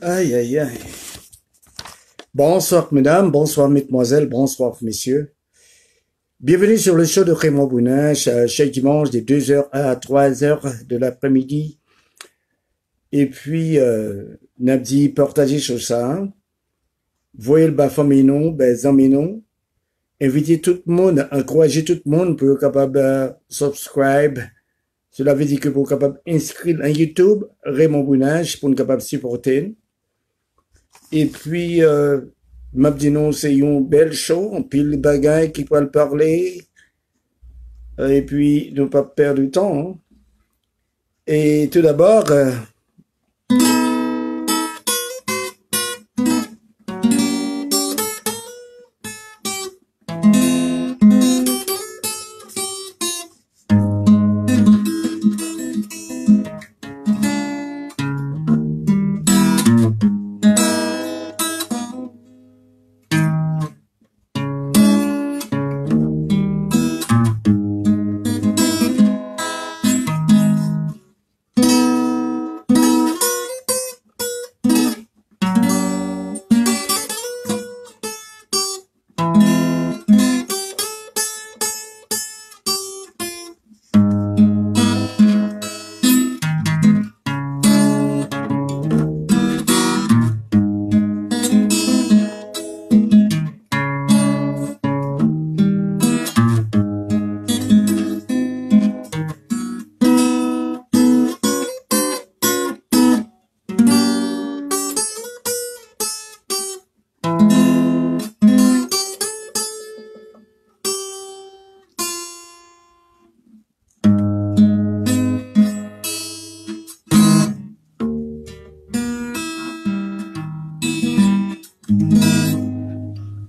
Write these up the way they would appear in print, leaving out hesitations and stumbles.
Aïe, aïe, aïe. Bonsoir, mesdames, bonsoir, mesdemoiselles, bonsoir, messieurs. Bienvenue sur le show de Raymond Brunache, chaque dimanche, des 2h à 3h de l'après-midi. Et puis, Nabdi, partagez sur ça. Voyez le bafon, non, ben, non. Invitez tout le monde, encouragez tout le monde pour être capable de subscribe. Cela veut dire que pour être capable d'inscrire à YouTube, Raymond Brunache, pour être capable de supporter. Et puis, Mabdino, c'est une belle show, on pile bagaille qui peut parler. Et puis, ne pas perdre du temps. Hein. Et tout d'abord,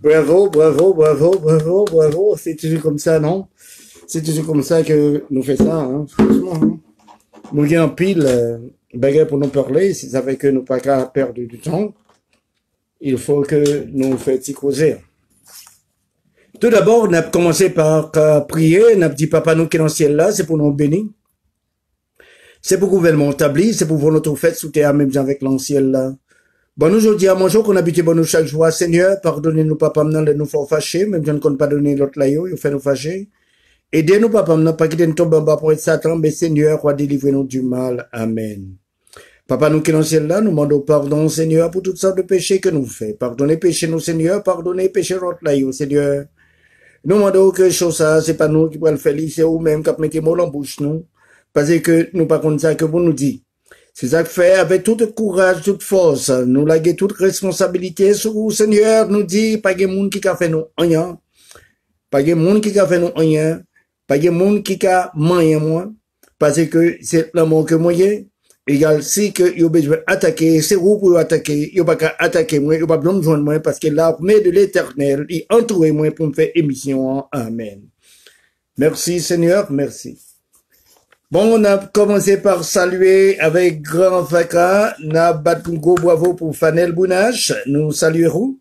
bravo, bravo, bravo, bravo, bravo. C'est toujours comme ça, non? C'est toujours comme ça que nous faisons ça, hein? Franchement, hein? Nous avons pile bagarre pour nous parler. Si ça fait que nous n'avons pas perdu du temps, il faut que nous fassions causer. Tout d'abord, on a commencé par prier. On a dit, Papa, nous qui est dans le ciel là, c'est pour nous bénir. C'est pour le gouvernement établi, c'est pour notre fête sous terre, même avec l'ancien là. Bon, nous, je dis à mon jour qu'on habite bon nous chaque jour. Seigneur, pardonnez-nous, papa, maintenant, de nous faire fâcher, même si on ne compte pas donner l'autre laïo, il fait nous fâcher. Aidez-nous, papa, maintenant, pas quitter nous tomber en bas pour être Satan, mais Seigneur, roi, délivrez-nous du mal. Amen. Papa, nous qui dans le ciel là, nous demandons pardon, Seigneur, pour toutes sortes de péchés que nous faisons. Pardonnez, péché, nous, Seigneur, pardonnez, péché, l'autre laïo, Seigneur. Nous demandons que chose ça, c'est pas nous qui pourrons le faire, c'est vous-même qui mettez mot en bouche, nous. Parce que nous, par contre, ça que vous nous dites. C'est ça que fait avec tout courage, toute force. Nous laguer toute responsabilité sur vous, Seigneur, nous dit, pas de monde qui a fait nous rien. Pas de monde qui a fait nous rien. Pas de monde qui a moyen moi. Parce que c'est l'amour que moi j'ai. Égal, si que vous avez besoin d'attaquer, c'est vous pour attaquer. Vous n'avez pas attaquer moi, vous n'avez pas besoin de joindre moi parce que l'armée de l'éternel, il entoure moi pour me faire émission. Amen. Merci, Seigneur, merci. Bon, on a commencé par saluer avec grand fracas. N'a battungo bravo pour Fanel Bounache. Nous saluerons.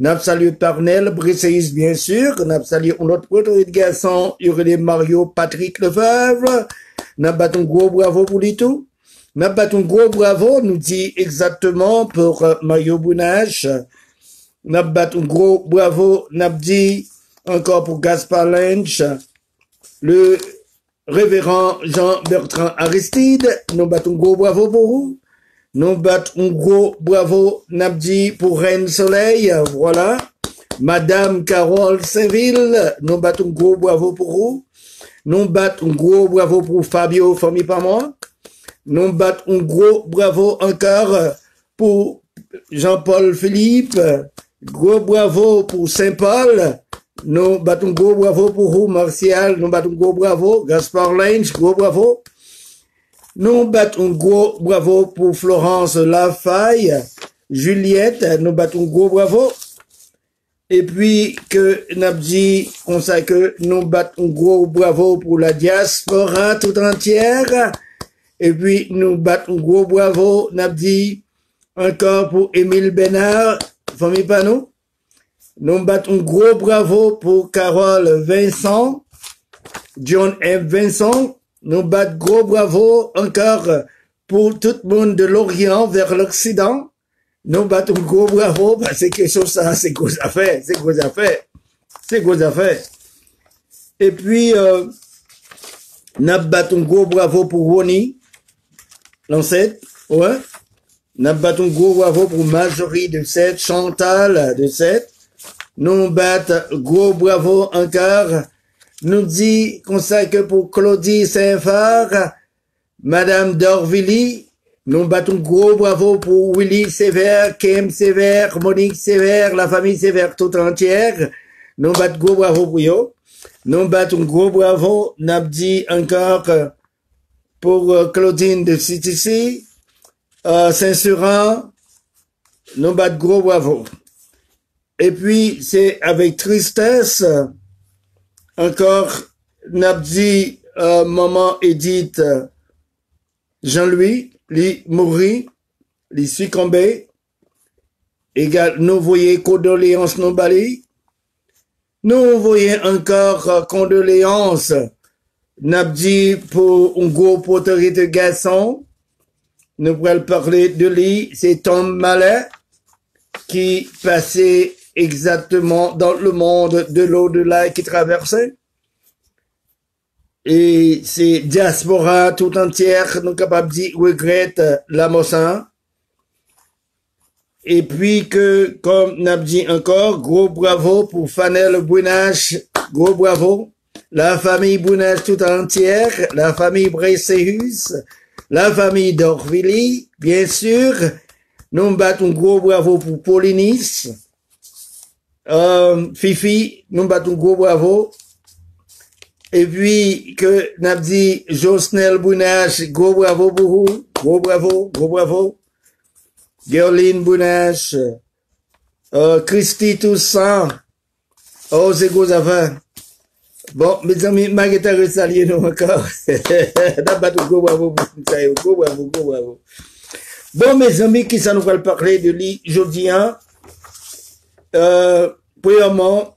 N'a salué Parnell Briceus, bien sûr. N'a salué notre autorité de garçon, Yurel Mario Patrick Lefevre. N'a battungo bravo pour lui tout. N'a battungo bravo nous dit exactement pour Mario Bounache. N'a battungo bravo, n'a dit encore pour Gaspar Lynch. Le Révérend Jean-Bertrand Aristide, nous battons gros bravo pour vous. Nous battons gros bravo, Nabdi, pour Reine-Soleil, voilà. Madame Carole Saint-Ville, nous battons gros bravo pour vous. Nous battons gros bravo pour Fabio Fomipamon. Nous battons gros bravo encore pour Jean-Paul Philippe. Gros bravo pour Saint-Paul. Nous battons gros bravo pour vous, Martial. Nous battons gros bravo. Gaspar Lange, gros bravo. Nous battons gros bravo pour Florence Lafaye. Juliette, nous battons gros bravo. Et puis, que Nabdi consacre, nous battons gros bravo pour la diaspora tout entière. Et puis, nous battons gros bravo, Nabdi, encore pour Émile Bénard, Famille Panou. Nous battons gros bravo pour Carole Vincent, John M. Vincent. Nous battons gros bravo encore pour tout le monde de l'Orient vers l'Occident, nous battons gros bravo, parce que sur ça, c'est cause à faire, c'est cause à faire, c'est cause à faire. Et puis, nous battons gros bravo pour Ronnie, l'ancêtre, ouais. Nous battons gros bravo pour Marjorie de 7, Chantal de 7. Nous battons gros bravo encore. Nous dit comme ça que pour Claudie Saint-Far, Madame d'Orvilly, nous battons gros bravo pour Willy Sévère, Kim Sévère, Monique Sévère, la famille Sévère toute entière. Nous battons gros bravo pour eux. Nous battons gros bravo, nous dit encore pour Claudine de CTC. Saint-Surin, nous battons gros bravo. Et puis, c'est avec tristesse, encore, Nabdi, maman Edith, Jean-Louis, lui mourit, lui succombé. Égal, nous voyons condoléances non balayées. Nous voyons encore condoléances, Nabdi, pour un gros poterie de garçon. Nous pourrons parler de lui, c'est Tom Mallet qui passait exactement dans le monde de l'au-delà qui traversait. Et c'est diaspora tout entière, nous capables de dire regrette la Mossin. Et puis que, comme nous avons dit encore, gros bravo pour Fanel Bounache, gros bravo. La famille Bounache tout entière, la famille Briceus. La famille d'Orvilly, bien sûr. Nous battons gros bravo pour Paulinis. Fifi, nous battons gros bravo. Et puis, que nous dit Jovenel Moïse, gros bravo pour vous. Gros bravo, gros bravo. Gerline Bounache, Christy Toussaint. Oh, c'est gros avant. Bon, mes amis, Marguerite Ressalier, nous encore. Bon, mes amis, qui ça nous va parler de lui aujourd'hui, hein? Premièrement,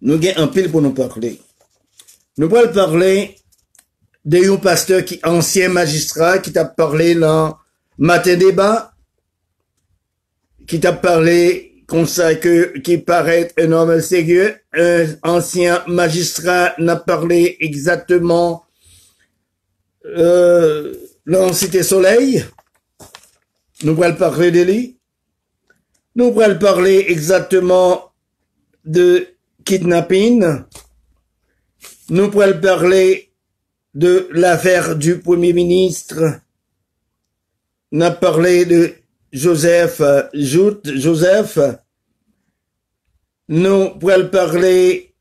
nous avons un pile pour nous parler. Nous allons parler d'un pasteur qui ancien magistrat, qui t'a parlé dans Matin Débat, qui t'a parlé comme ça que, qui paraît un homme sérieux, un ancien magistrat n'a parlé exactement, dans Cité Soleil. Nous pourrons parler de lui. Nous pourrons parler exactement de kidnapping. Nous pourrons parler de l'affaire du Premier ministre. Nous avons parlé de Jouthe Joseph, nous pourrons parler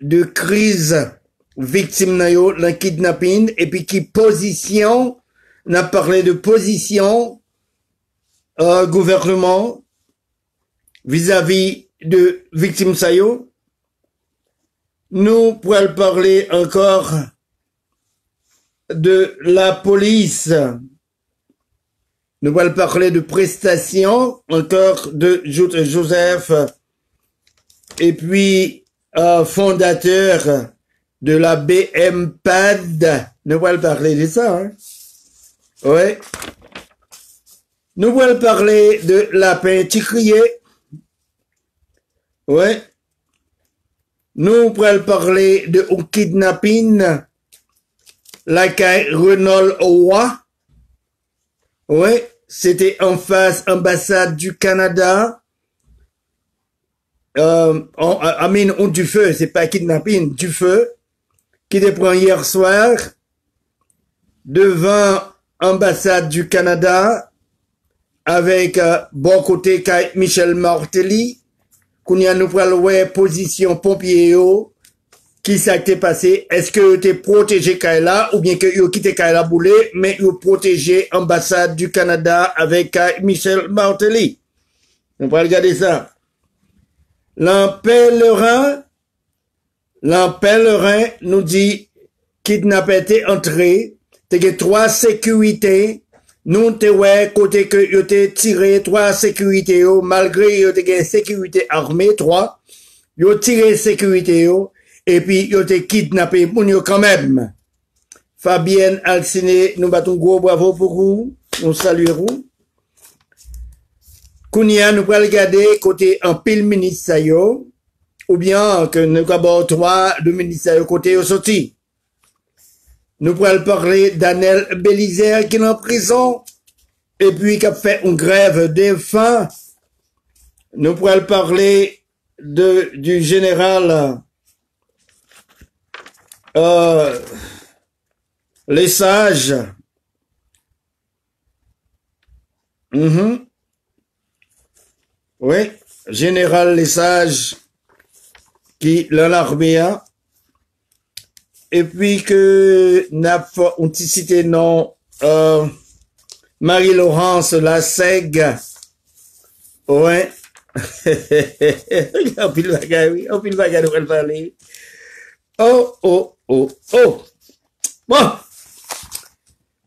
de crise victime d'un kidnapping, et puis qui position, on a parlé de position gouvernement vis-à-vis de victime sayo. Nous pourrons parler encore de la police. Nous allons parler de prestations, encore de Jouthe Joseph, et puis fondateur de la BMPAD. Nous allons parler de ça, hein? Ouais. Nous allons parler de Lapin Ticrier. Ouais. Nous allons parler de kidnapping, la caille Renault Roy. Ouais. C'était en face ambassade du Canada. On du feu, c'est pas kidnapping, du feu, qui déprend hier soir devant ambassade du Canada avec bon côté Michel Martelly, qu'on y a nous pral position pompier qui s'est passé, est-ce que vous êtes protégé Kaila ou bien que vous quitté Kaila Boulé, mais vous protégé ambassade du Canada avec Michel Martelly. On va regarder ça. L'empêlerin nous dit, kidnappé t'es entré, t'es 3 sécurités, nous t'es ouais, côté que vous t'es tiré 3 sécurités, malgré vous t'es sécurité armée, 3, vous tiré sécurité, et puis, ils ont été kidnappés, pour nous quand même. Fabienne Alciné, nous battons gros bravo pour vous. Nous saluerons. Kounia, nous pourrons regarder côté un pile ministre, ou bien que nous avons trois de ministres côté au sorti. Nous pourrons parler d'Anel Bélizer qui est en prison et puis qui a fait une grève des fins. Nous pourrons parler du général Les Sages. Oui, général Les Sages qui l'a l'armée. Hein? Et puis que n'a on cité non Marie-Laurence Lassègue. Ouais. En pile bagaille, oui. En pile bagaille, on va parler. Oh, oh, oh, oh. Bon.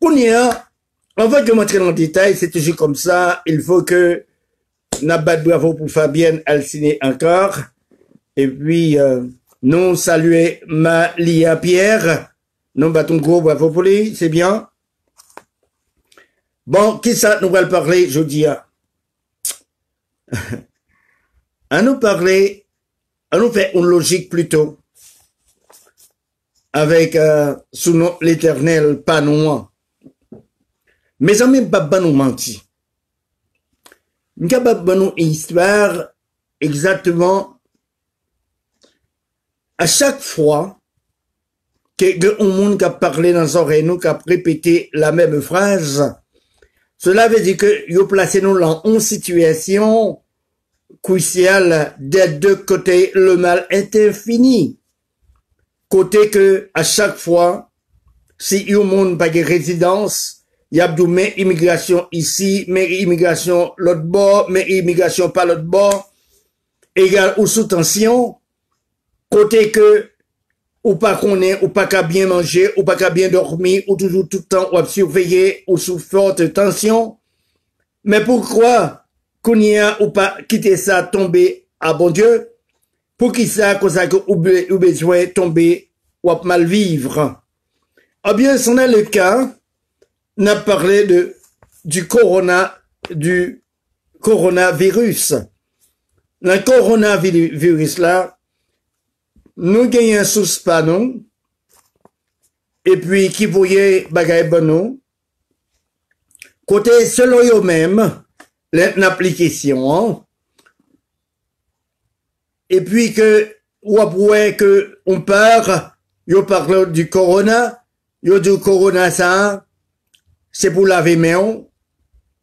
On y a. Avant de montrer dans le détail, c'est toujours comme ça. Il faut que nous battions bravo pour Fabienne Alciné encore. Et puis, nous saluons Malia Pierre. Nous battons gros bravo pour lui. C'est bien. Bon, qui ça nous va parler jeudi? À nous parler, à nous faire une logique plutôt avec sous nom l'Éternel Panou. Mes amis, Baba nous menti. Baba nous histoire exactement à chaque fois que un monde qui a parlé dans son réunion, qui a répété la même phrase, cela veut dire que yo placé nous dans une situation crucial des deux côtés, le mal est infini. Côté que, à chaque fois, si il y a un monde pas de résidence, il y a mais immigration ici, mais immigration l'autre bord, mais immigration pas l'autre bord, égal ou sous tension, côté que, ou pas qu'on est, ou pas qu'à bien manger, ou pas qu'à bien dormir, ou toujours tout le temps, ou à surveiller, ou sous forte tension. Mais pourquoi? Qu'on y a ou pas quitter ça tomber à bon Dieu pour qui ça cause que ou besoin tomber ou mal vivre. Eh bien, c'en est le cas. On a parlé du coronavirus. Le coronavirus là, nous gagnons sous panon et puis qui voyait bagay bonon. Côté selon eux-mêmes. L'application, hein? Et puis que, ou après que, on part, yo parle du corona, yo du corona ça, c'est pour laver main,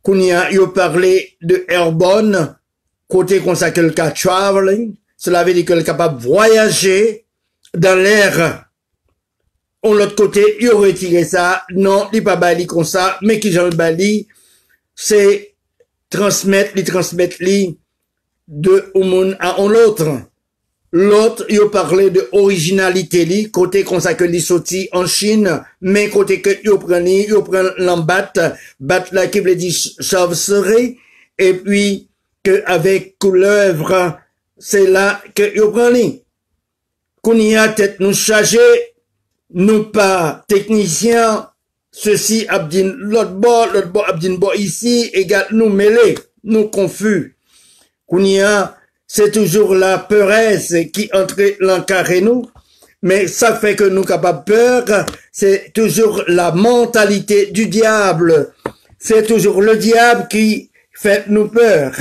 qu'on y a, yo parlé de airborne, côté qu'on s'appelle le cas traveling, cela veut dire que le capable voyager dans l'air. On l'autre côté, yo retiré ça, non, il pas bali comme ça, mais qui j'en bali, c'est transmettre de un monde à un autre. L'autre, il parlait de originalité li, côté qu'on ça que li sorti en Chine, mais côté que il prend l'embatte là qui veut dire chauve-souris, et puis que avec couleuvre, c'est là que il prend li. Qu'on y a tête nous chargé, nous pas technicien. Ceci abdine l'autre bord abdine bord ici, égale nous mêlés, nous confus. Kounia, c'est toujours la peuresse qui entre l'encarré nous, mais ça fait que nous capables peur, c'est toujours la mentalité du diable. C'est toujours le diable qui fait nous peur.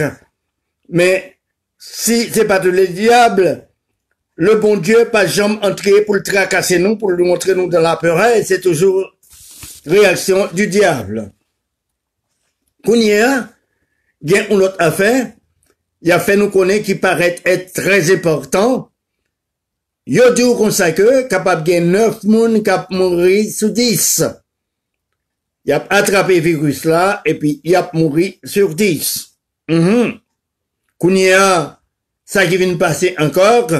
Mais si c'est pas le diable, le bon Dieu pas jamais entrer pour le tracasser nous, pour nous montrer nous dans la peuresse, c'est toujours réaction du diable. Qu'on y a, une autre affaire, il y a fait nous connaître qui paraît être très important. Yo dit qu'on sait que, capable de 9 moun cap mourir sur 10. Il a attrapé virus là, et puis il a mouru sur 10. Qu'on y a, ça qui vient de passer encore,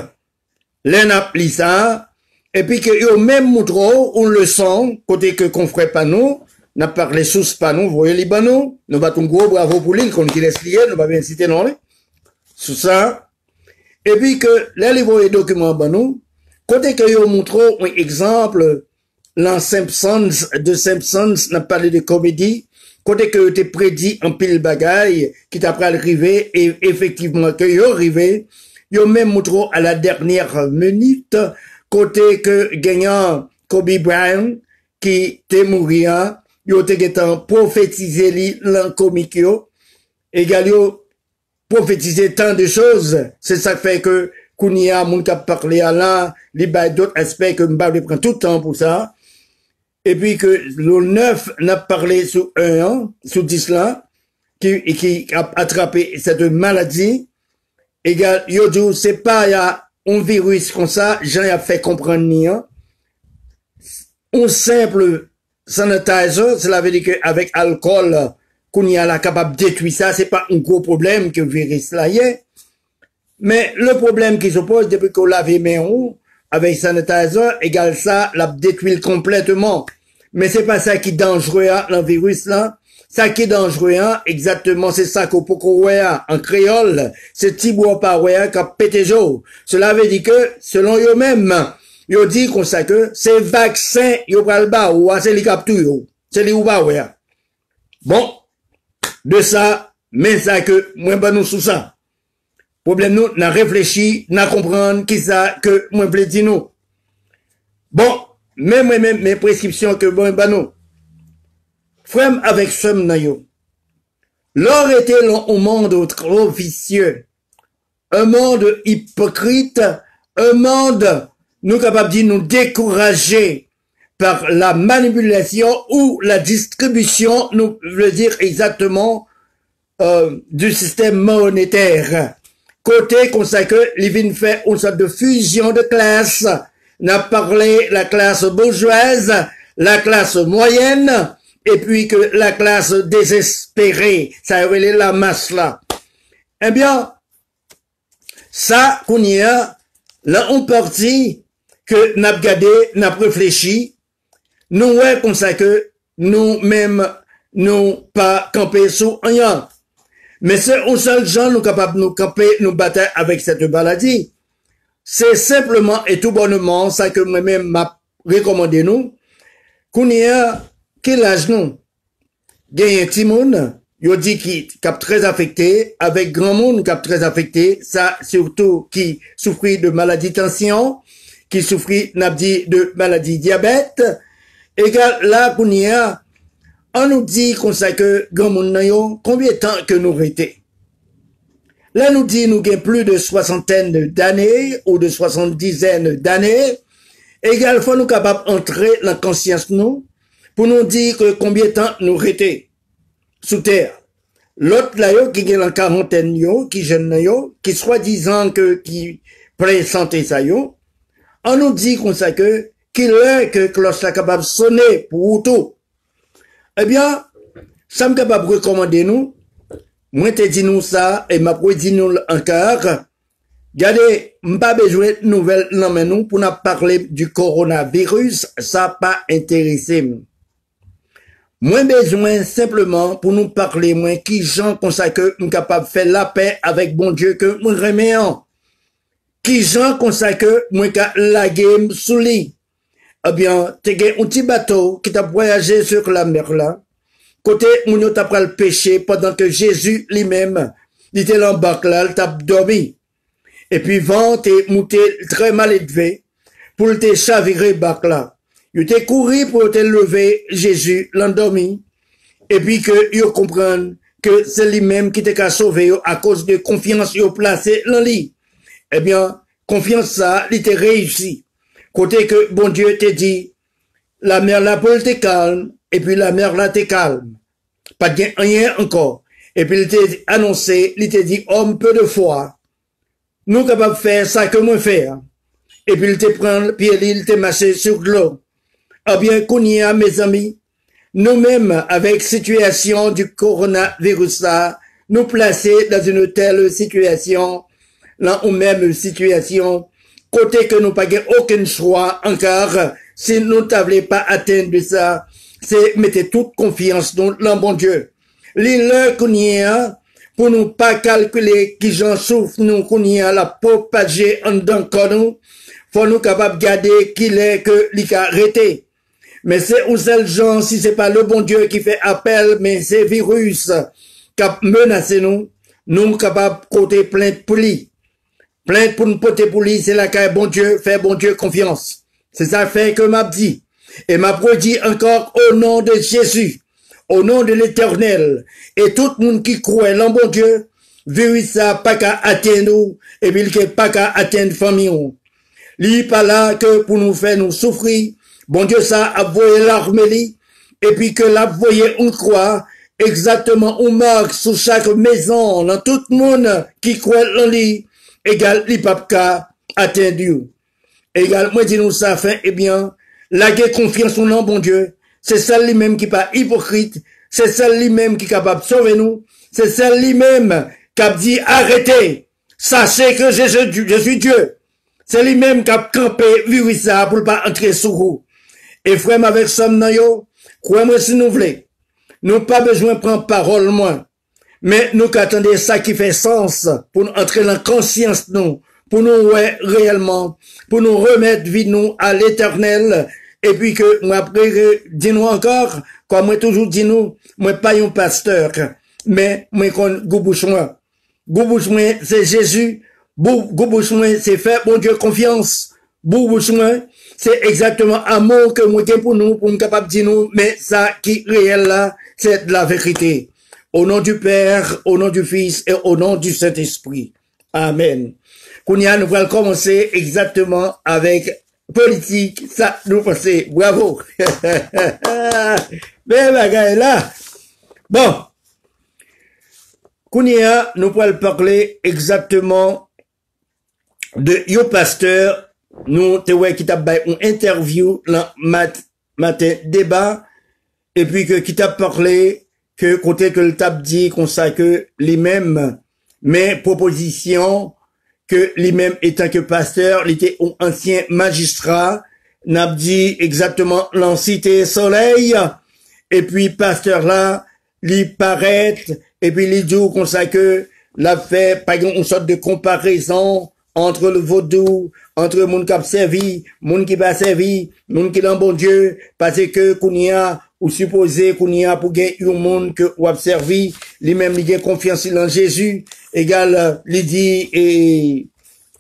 l'en a pli ça, et puis que yo même moutro, on le sent, côté que qu'on ferait pas nous, n'a parlé sous pas nous, voyez les banou, nous battons gros bravo pour lui, qu'on qui laisse lier, nous va bien citer non, sous ça. Et puis que, là, les voyez documents banou, côté que yo moutro, un exemple, dans Simpsons, de Simpsons, n'a parlé de comédie, côté que t'es prédit en pile bagaille, qui t'a pral arrivé, et effectivement, que y'a arrivé, y'a même montré à la dernière minute, côté que gagnant Kobe Bryant, qui t'est mourir, y'a t'es en prophétisé l'an comique, et galio, prophétiser tant de choses, c'est ça fait que, Kounia, moun kap parlé à l'un, li bay d'autres aspects que m'ba le prend tout le temps pour ça. Et puis que le 9 n'a parlé sous 1 an, sous 10 là, qui a attrapé cette maladie. Et yo dit, c'est pas y'a un virus comme ça, j'en ai fait comprendre ni un. Un simple sanitizer, cela veut dire qu'avec alcool, Kounia la capable de détruire ça, c'est pas un gros problème que le virus là y est. Mais le problème qui se pose depuis qu'on lave les mains avec sanitizer égale ça, la détruit complètement. Mais c'est pas ça qui est dangereux, le virus là. Ça qui est dangereux, exactement, c'est ça qu'on peut croire en créole. C'est Tiboua Parouéa qui a pété jour. Cela veut dire que, selon eux-mêmes, ils disent qu'on sait que c'est vaccin, ils prennent bas, ou c'est les captures, c'est les oubaouéa. Bon. De ça, mais ça que, moi, ben, nous sous ça. Problème nous, n'a réfléchi, n'a comprendre qui ça que moi voulais dire nous. Bon, même mes prescriptions que bon ben nous. Frère avec somme na yo. L'or était un monde trop vicieux. Un monde hypocrite, un monde nous capable de nous décourager par la manipulation ou la distribution, nous veut dire exactement du système monétaire. Côté qu'on sait que Livin fait une sorte de fusion de classes. N'a parlé la classe bourgeoise, la classe moyenne, et puis que la classe désespérée. Ça a révélé la masse là. Eh bien, ça qu'on y a, là on partit que n'a regardé, n'a réfléchi. Nous ouais qu'on sait que nous-mêmes nous pas camper sous rien. Mais c'est un seul gens nous capables de nous camper, nous battre avec cette maladie. C'est simplement et tout bonnement ça que moi-même m'a recommandé nous. Qu'on y a, quel âge nous? Gagne un petit monde, il dit qui cap très affecté, avec grand monde cap très affecté, ça surtout qui souffrit de maladie tension, qui souffrit, n'a dit, de maladie diabète. Et là, qu'on y a, on nous dit qu'on sait que grand monde combien de temps que nous restons. Là nous dit nous gagnons plus de soixantaine d'années ou de soixante-dizaine d'années. Égal fois nous capables d'entrer dans la conscience nous pour nous dire que combien de temps nous restons sous terre. L'autre là qui gagne la quarantaine yo, qui jeune yo, qui soi-disant que qui présentait ça yo, on nous dit qu'on sait que qu'il est que cloche la capable sonner pour tout. Eh bien, ça me capable recommander nous. Moi, te dis nous ça, et m'a dit nous encore. Regardez, m'pas besoin de nouvelles, non, mais nous, pour nous parler du coronavirus, ça pas intéressé. Moi, besoin simplement pour nous parler, moi, qui gens consacrés, nous capable faire la paix avec bon Dieu que nous remettons. Qui gens consacrés, moi, qu'à la game sous lit. Eh bien, t'es un petit bateau qui t'a voyagé sur la mer là. Côté, mon yo t'a pris le péché pendant que Jésus lui-même, il était en barque là, il t'a dormi. Et puis, vent t'es monté très mal élevé pour le chavirer barque là. Il t'a couru pour te lever Jésus, l'endormi. Et puis que, il comprend que c'est lui-même qui t'a sauvé à cause de confiance qu'il a placée dans lui. Eh bien, confiance ça, il t'a réussi. Côté que bon Dieu te dit, la mer là pour te calme, et puis la mer là te calme. Pas de rien encore. Et puis il t'a annoncé, il t'a dit, homme peu de foi, nous capables de faire ça que moi faire. Et puis il te prend, puis il te marché sur l'eau. Eh bien, qu'on y a, mes amis, nous-mêmes, avec situation du coronavirus là, nous placer dans une telle situation, là, ou même situation, côté que nous pas aucun choix encore, si nous t'avons pas atteint de ça, c'est mettez toute confiance dans le bon Dieu. L'heure qu'on y a, pour nous pas calculer qui j'en souffre, nous qu'on y a la propager en dedans nous, faut nous capables de garder qu'il est que l'y a arrêté. Mais c'est ou celles gens, si c'est pas le bon Dieu qui fait appel, mais c'est virus qui a menacé nous, nous capables de côté plainte pour lui. Plainte pour nous porter pour lui, c'est la caille bon Dieu, faire bon Dieu confiance. C'est ça fait que m'a dit. Et m'a produit encore au nom de Jésus, au nom de l'Éternel. Et tout le monde qui croit en bon Dieu, virus ça pas qu'à atteindre nous, et puis pas qu'à atteindre famille nous. Lui pas là que pour nous faire nous souffrir. Bon Dieu ça a voyé l'armélie, et puis que l'a voyé on croit, exactement on marque sous chaque maison, dans tout le monde qui croit en lui, égal li papka attendu. Égal, moi dis nous ça fin, eh bien, la confiance en bon Dieu, c'est celle lui-même qui pas hypocrite, c'est celle lui-même qui capable de sauver nous, c'est celle lui-même qui a dit arrêtez, sachez que je suis Dieu. C'est lui-même qui a campé virus ça pour pas entrer sous vous. Et frère avec somme nan yo, croyez-moi si nous voulons. Nous pas besoin de prendre parole moins. Mais nous qu'attendez ça qui fait sens pour nous entrer dans la conscience nous, pour nous ouais réellement, pour nous remettre vie nous à l'Éternel. Et puis que moi après dis-nous encore, comme moi toujours dis-nous, moi pas un pasteur, mais moi qu'on goubouche-moi. Goubouche-moi c'est Jésus, goubouche-moi c'est faire bon Dieu confiance, goubouche-moi c'est exactement amour que moi j'ai pour nous capable de dire nous, mais ça qui réel là, c'est de la vérité. Au nom du Père, au nom du Fils et au nom du Saint-Esprit. Amen. Kounia, nous allons commencer exactement avec politique, ça nous pensez. Bravo. Mais bagaille là. Bon. Kounia, nous allons parler exactement de yo pasteur. Nous, te ouais, qui t'a fait une interview, là, matin, débat, et puis que, qui t'a parlé, que, côté que le tap dit, qu'on sait que, les mêmes, mais, propositions, que, les mêmes, étant que pasteur, l'été, un ancien magistrat, n'a dit exactement, l'ancité soleil, et puis, pasteur là, l'y paraît, et puis, l'y dit, qu'on sait que, l'a fait, par exemple, une sorte de comparaison, entre le vaudou, entre le monde qui a servi, le monde qui n'a pas servi, le monde qui est dans bon Dieu, parce que qu'on y a, ou supposé qu'on y a pour gagner un monde que ou a servi, lui-même, il a confiance en Jésus, égal, il dit, et,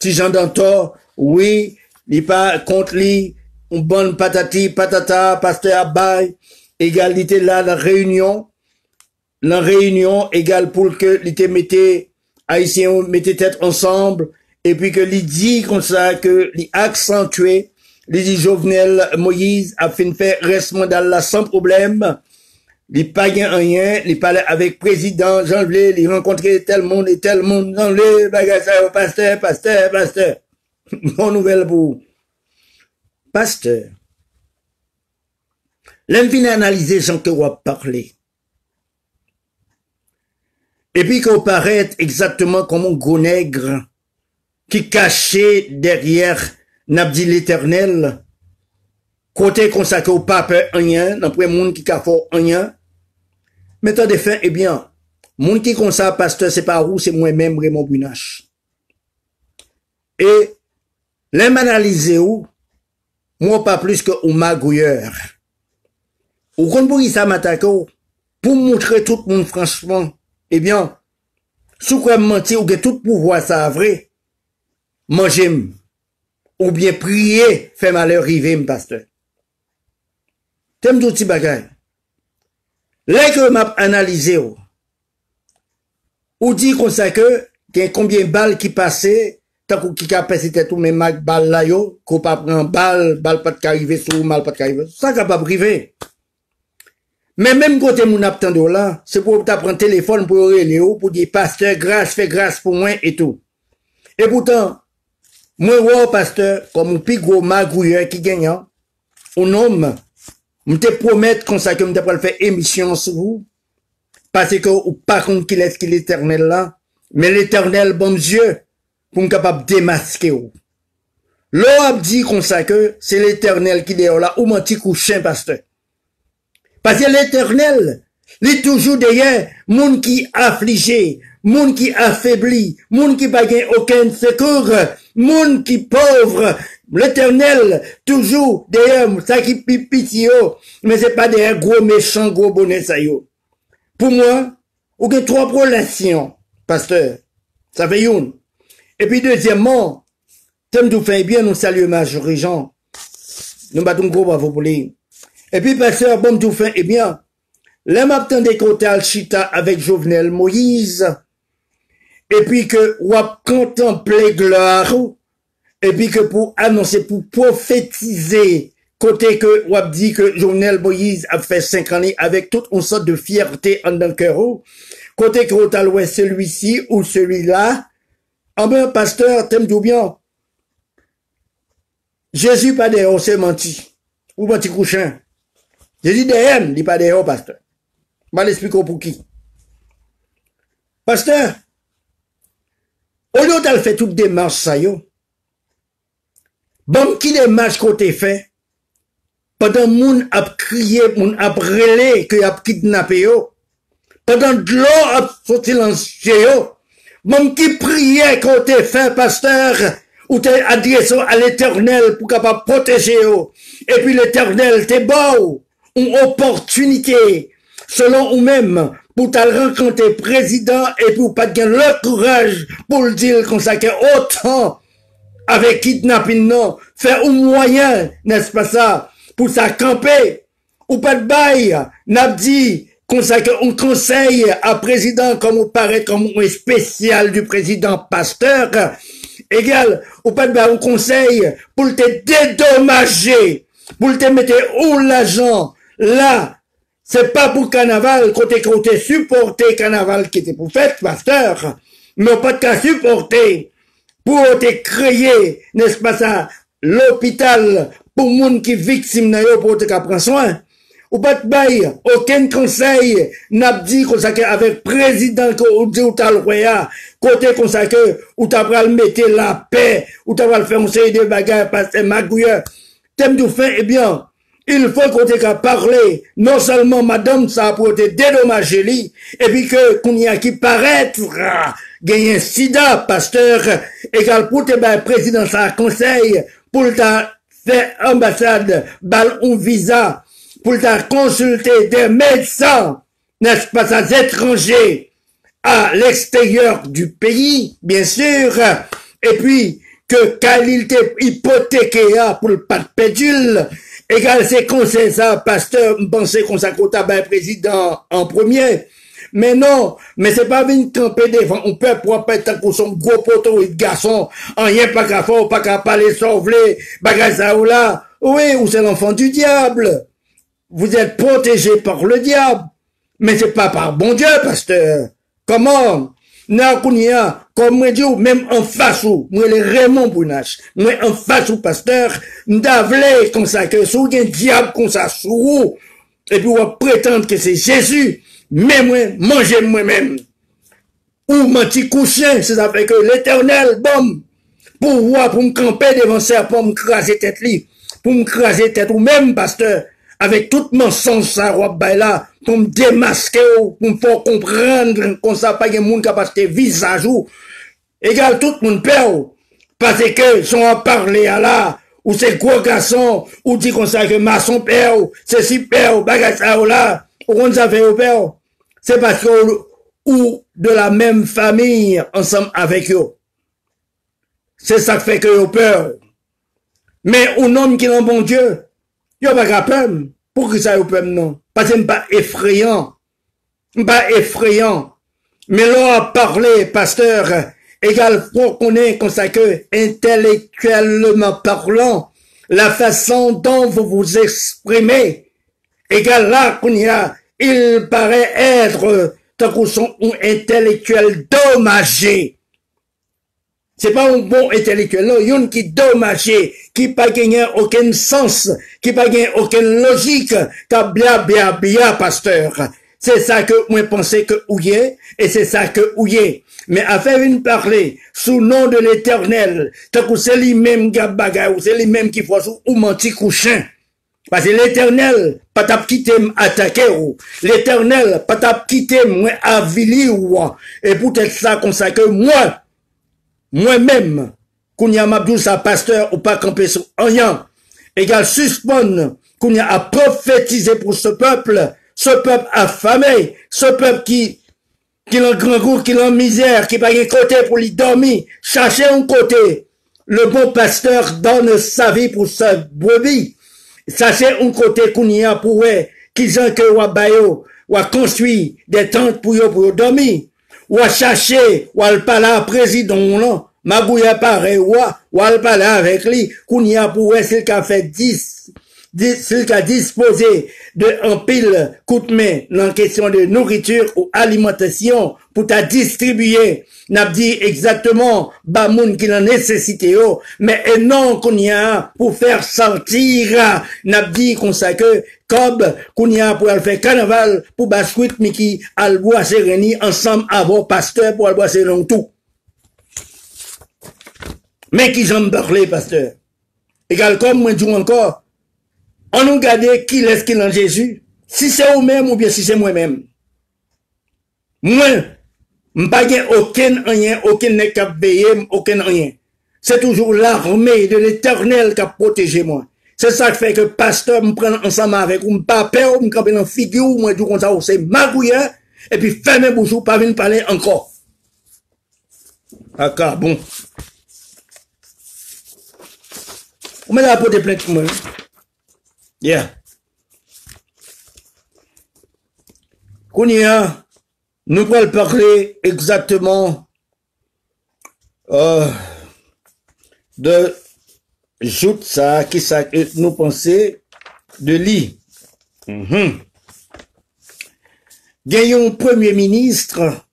si j'en entends, oui, il pas contre lui, une bonne patati, patata, pasteur Abay, égal, il était là, la réunion, égal, pour que il était mettait, haïtien, mettait tête ensemble, et puis que l'il dit comme ça, que l'il accentué, l'il dit Jovenel Moïse a fait reste mandat là sans problème, l'il pas gain rien, l'il parlait avec président Jean-Blé, l'il rencontrait tel monde, Jean-Blé, bagasse, pasteur. Bonne nouvelle pour pasteur. L'aime finir analyser Jean que vous parlé. Et puis qu'on paraît exactement comme un gros nègre, qui cachait derrière Nabdi l'Éternel, côté consacré au pape rien, dans le monde qui cafo rien. Mais tant de fin, eh bien, monde qui consacre pasteur, c'est pas où, c'est moi-même, Raymond Brunache. Et, l'aime analyser où, moi pas plus que ou magouilleur. Ou quand pour ça m'attaque, pour montrer tout le monde franchement, eh bien, sous quoi mentir, ou que tout pouvoir ça vrai, manger, ou bien prier, fait malheur, river, pasteur. T'aimes tout petit bagage. Là que m'a analysé, ou dit qu'on sait que, qu'il y a combien de balles qui passaient, tant qu'on qui capacité tout, mais mal balle là, yo, qu'on pas prend balle pas de carriver, sous mal pas de carriver. Ça capable privé. Mais même côté mon aptando là, c'est pour t'apprendre téléphone pour aller pour dire pasteur, grâce, fait grâce pour moi et tout. Et pourtant, moi, ouais, pasteur, comme un plus gros magouilleur qui gagne, un homme, je te promets qu'on sait que je vais faire émission sur vous, parce que, ou pas qu'on qu'il est l'Éternel là, mais l'Éternel, bon Dieu, pour me capable de démasquer vous. L'homme dit qu'on sait que c'est l'Éternel qui est là, ou menti couchin, pasteur. Parce que l'Éternel, il est toujours derrière, monde qui affligé, moun qui affaibli, moun qui pas gagne aucun secours, moun qui pauvre, L'Éternel, toujours, derrière, ça qui pitié, mais c'est pas derrière gros méchant, gros bonnet, ça y est. Pour moi, ou que trois relations, pasteur. Ça fait une. Et puis, deuxièmement, thème tout fait bien, nous saluons Marjorie, Jean. Nous battons gros bravo pour lui. Et puis, pasteur, bon tout fait, eh bien, l'homme obtient des quotas chita avec Jovenel Moïse. Et puis que, ou a contemplé gloire. Et puis que pour annoncer, pour prophétiser, côté que, ou a dit que Jovenel Moïse a fait 5 années avec toute une sorte de fierté en d'un cœur. Côté que, ou t'as loué celui-ci ou celui-là. Ah ben, pasteur, t'aimes tout bien. Jésus pas dehors, on s'est menti. Ou menti couchin. Jésus dehors, il pas dehors, pasteur. Je vais l'expliquer pour qui. Pasteur, au lieu d'aller faire toute démarche, ça y est, bon, qui démarche côté fait, pendant moun a crié, moun a brûlé, que a kidnappé yo, pendant de l'eau a sauté lancé yo, bon, qui priait côté fait, pasteur, ou t'es adressé à l'Éternel pour capable protéger yo, et puis l'Éternel t'es beau, une opportunité, selon ou même, pour t'as rencontré président et pour pas de le courage pour le dire consacré autant avec kidnapping non, faire un moyen, n'est-ce pas ça, pour ça camper, ou pas de bail, n'a dit, consacré un conseil à président comme on paraît comme un spécial du président pasteur, égal, ou pas de bail, un conseil pour te dédommager, pour te mettre où l'argent, là, c'est pas pour carnaval, côté côté supporter carnaval qui était pour fête, pasteur, mais pas de cas supporter, pour te créer, n'est-ce pas ça, l'hôpital, pour monde qui victime n'a yo, pour te prendre soin, ou pas de bail, aucun conseil, n'a dit consacré avec président, ou dit ou t'as le roya, côté consacré, ou t'as pas le mettre la paix, ou t'as pas le faire conseiller des bagarres, pasteur, magouilleur, thème du fin, eh bien, il faut qu'on t'ait qu'à parler, non seulement madame, ça pour te dédommager lui, et puis que, qu'on y a qui paraître, gagner un sida, pasteur, et qu'à pour te, ben, président, ça conseil, pour ta faire ambassade, balle ou visa, pour ta consulter des médecins, n'est-ce pas, ça, étrangers, à l'extérieur du pays, bien sûr, et puis, que, qu'il t'ait hypothéqué, pour le pas de pédule, égal, c'est conseil, ça, pasteur, pensez qu'on s'accota ben président en premier. Mais non, mais c'est pas venir camper devant un peuple pour être qu'on son gros poteau et garçon, en rien pas qu'à faire, pas qu'à parler, sauver, bagage ça ou là. Oui, ou c'est l'enfant du diable. Vous êtes protégé par le diable. Mais c'est pas par bon Dieu, pasteur. Comment? Non, qu'on y a, comme moi, Dieu, même en face où, moi, les Raymond Brunache, moi, en face où, pasteur, m'davle, comme ça, que, sous, un diable, comme ça, sous, et puis, on prétendre que c'est Jésus, mais moi, mangez moi-même. Ou, menti couché, c'est ça fait que l'Éternel, bon, pour voir, pour me camper devant serpent, pour me craser tête li, pour me craser tête, ou même, pasteur, avec tout mensonge, ça, Rob Baila, pour me démasquer, pour me faire comprendre qu'on sait pas qu'il y a des gens qui ont passé visage ou, égal, tout le monde perd, parce que, sont à parler à là, ou c'est gros garçon, ou dit qu'on sait que maçon perd, ceci perd, bagage ça ou là, ou qu'on savait au père, c'est parce que, ou de la même famille, ensemble avec eux. C'est ça qui fait que au peur. Mais, un homme qui est un bon Dieu, yo pas capable pour que ça yo peur non parce que pas effrayant mais là parler pasteur égal pour qu'on est consacré intellectuellement parlant la façon dont vous vous exprimez égal là qu'on y a il paraît être tant qu'on sont intellectuel dommagé c'est pas un bon intellectuel, non, yon qui dommagé, qui pas gagné aucun sens, qui pas gagné aucune logique, t'as bien, pasteur. C'est ça que moi pensais que ouillé, et c'est ça que ouillé. Mais à faire une parler, sous nom de l'Éternel, tant que c'est lui-même qui a bagaille, ou c'est lui-même qui faut ou menti couchin. Parce que l'Éternel, pas t'a quitté m'attaquer, ou. L'Éternel, pas t'a quitté m'avili, ou. Et peut-être ça consacre moi, moi-même, Kounia Mabdou, sa pasteur, ou pas camper sur rien. Égal suspend, Kounia a prophétisé pour ce peuple affamé, ce peuple qui l'en grand goût, qui l'en misère, qui pas un côté pour lui dormir, chercher un côté. Le bon pasteur donne sa vie pour sa brebis. Sachez un côté Kounia pour eux, qu'ils ont que Wabayo, ou à construire des tentes pour dormir, ou à chercher, ou à le parler à président, Magouya pareil, ou à le parler avec lui, Kounia pour eux, s'il a fait 10, s'il a disposé de un pile coup de main, dans la question de nourriture ou alimentation, pour ta distribuer, n'a dit exactement, bamoun qui l'a nécessité, mais et non, Kounia, pour faire sentir, n'a dit qu'on sait que, Cob, Kounia pour aller faire carnaval, pour bascuit, Miki, Albois se réunir ensemble avant pasteur pour Albois se réunir tout. Mais qu'ils ont parlé, pasteur. Égal comme moi, je dis encore, on nous garde qui laisse qu'il en Jésus, si c'est vous-même ou bien si c'est moi-même. Moi, je n'ai pas aucun rien, aucun n'est qu'à veiller, aucun rien. C'est toujours l'armée de l'Éternel qui a protégé moi. C'est ça qui fait que pasteur me prend ensemble avec ou me papère, ou me camper dans figure, ou moi, je dis comme ça, c'est magouilleur, et puis fermez vos jours, pas venir parler encore. Ah, bon. On m'a apporté plein de moi. Yeah. Kounia, nous pourrons parler exactement, de Joute ça, qui ça, nous penser de lui. Gagnons premier ministre,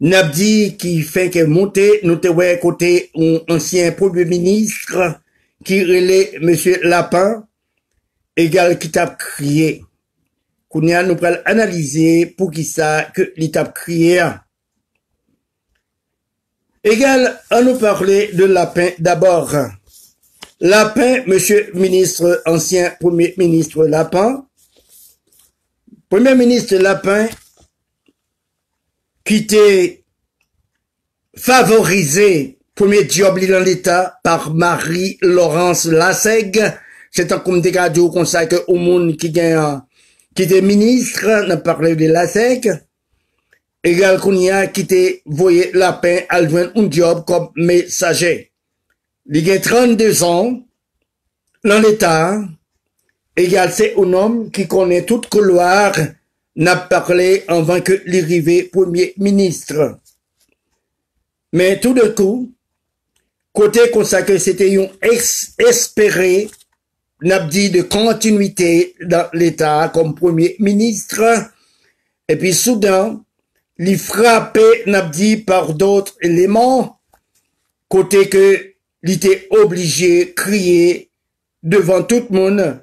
Nabdi, qui fait que monter, nous te voyons côté un ancien premier ministre, qui relait monsieur Lapin, égal qui t'a crié. Kounia, nous pourrons analyser pour qui ça, que il t'a crié. Égal, on nous parler de Lapin d'abord. Lapin, monsieur ministre, ancien premier ministre Lapin. Premier ministre Lapin, qui était favorisé, premier job dans l'État, par Marie-Laurence Lassègue. C'est un comme des gars du conseil au monde qui gagne, qui était ministre, on a parlé de Lassègue. Égal qu'on y a, qui était voyé Lapin, à joindre un job comme messager. Il a 32 ans, dans l'État, égal c'est un homme qui connaît toute couloir, n'a parlé avant que l'arrivée premier ministre. Mais tout de coup, côté consacré, c'était un espéré, n'a dit de continuité dans l'État comme premier ministre, et puis soudain, il frappé, n'a dit par d'autres éléments, côté que il était obligé de crier devant tout le monde,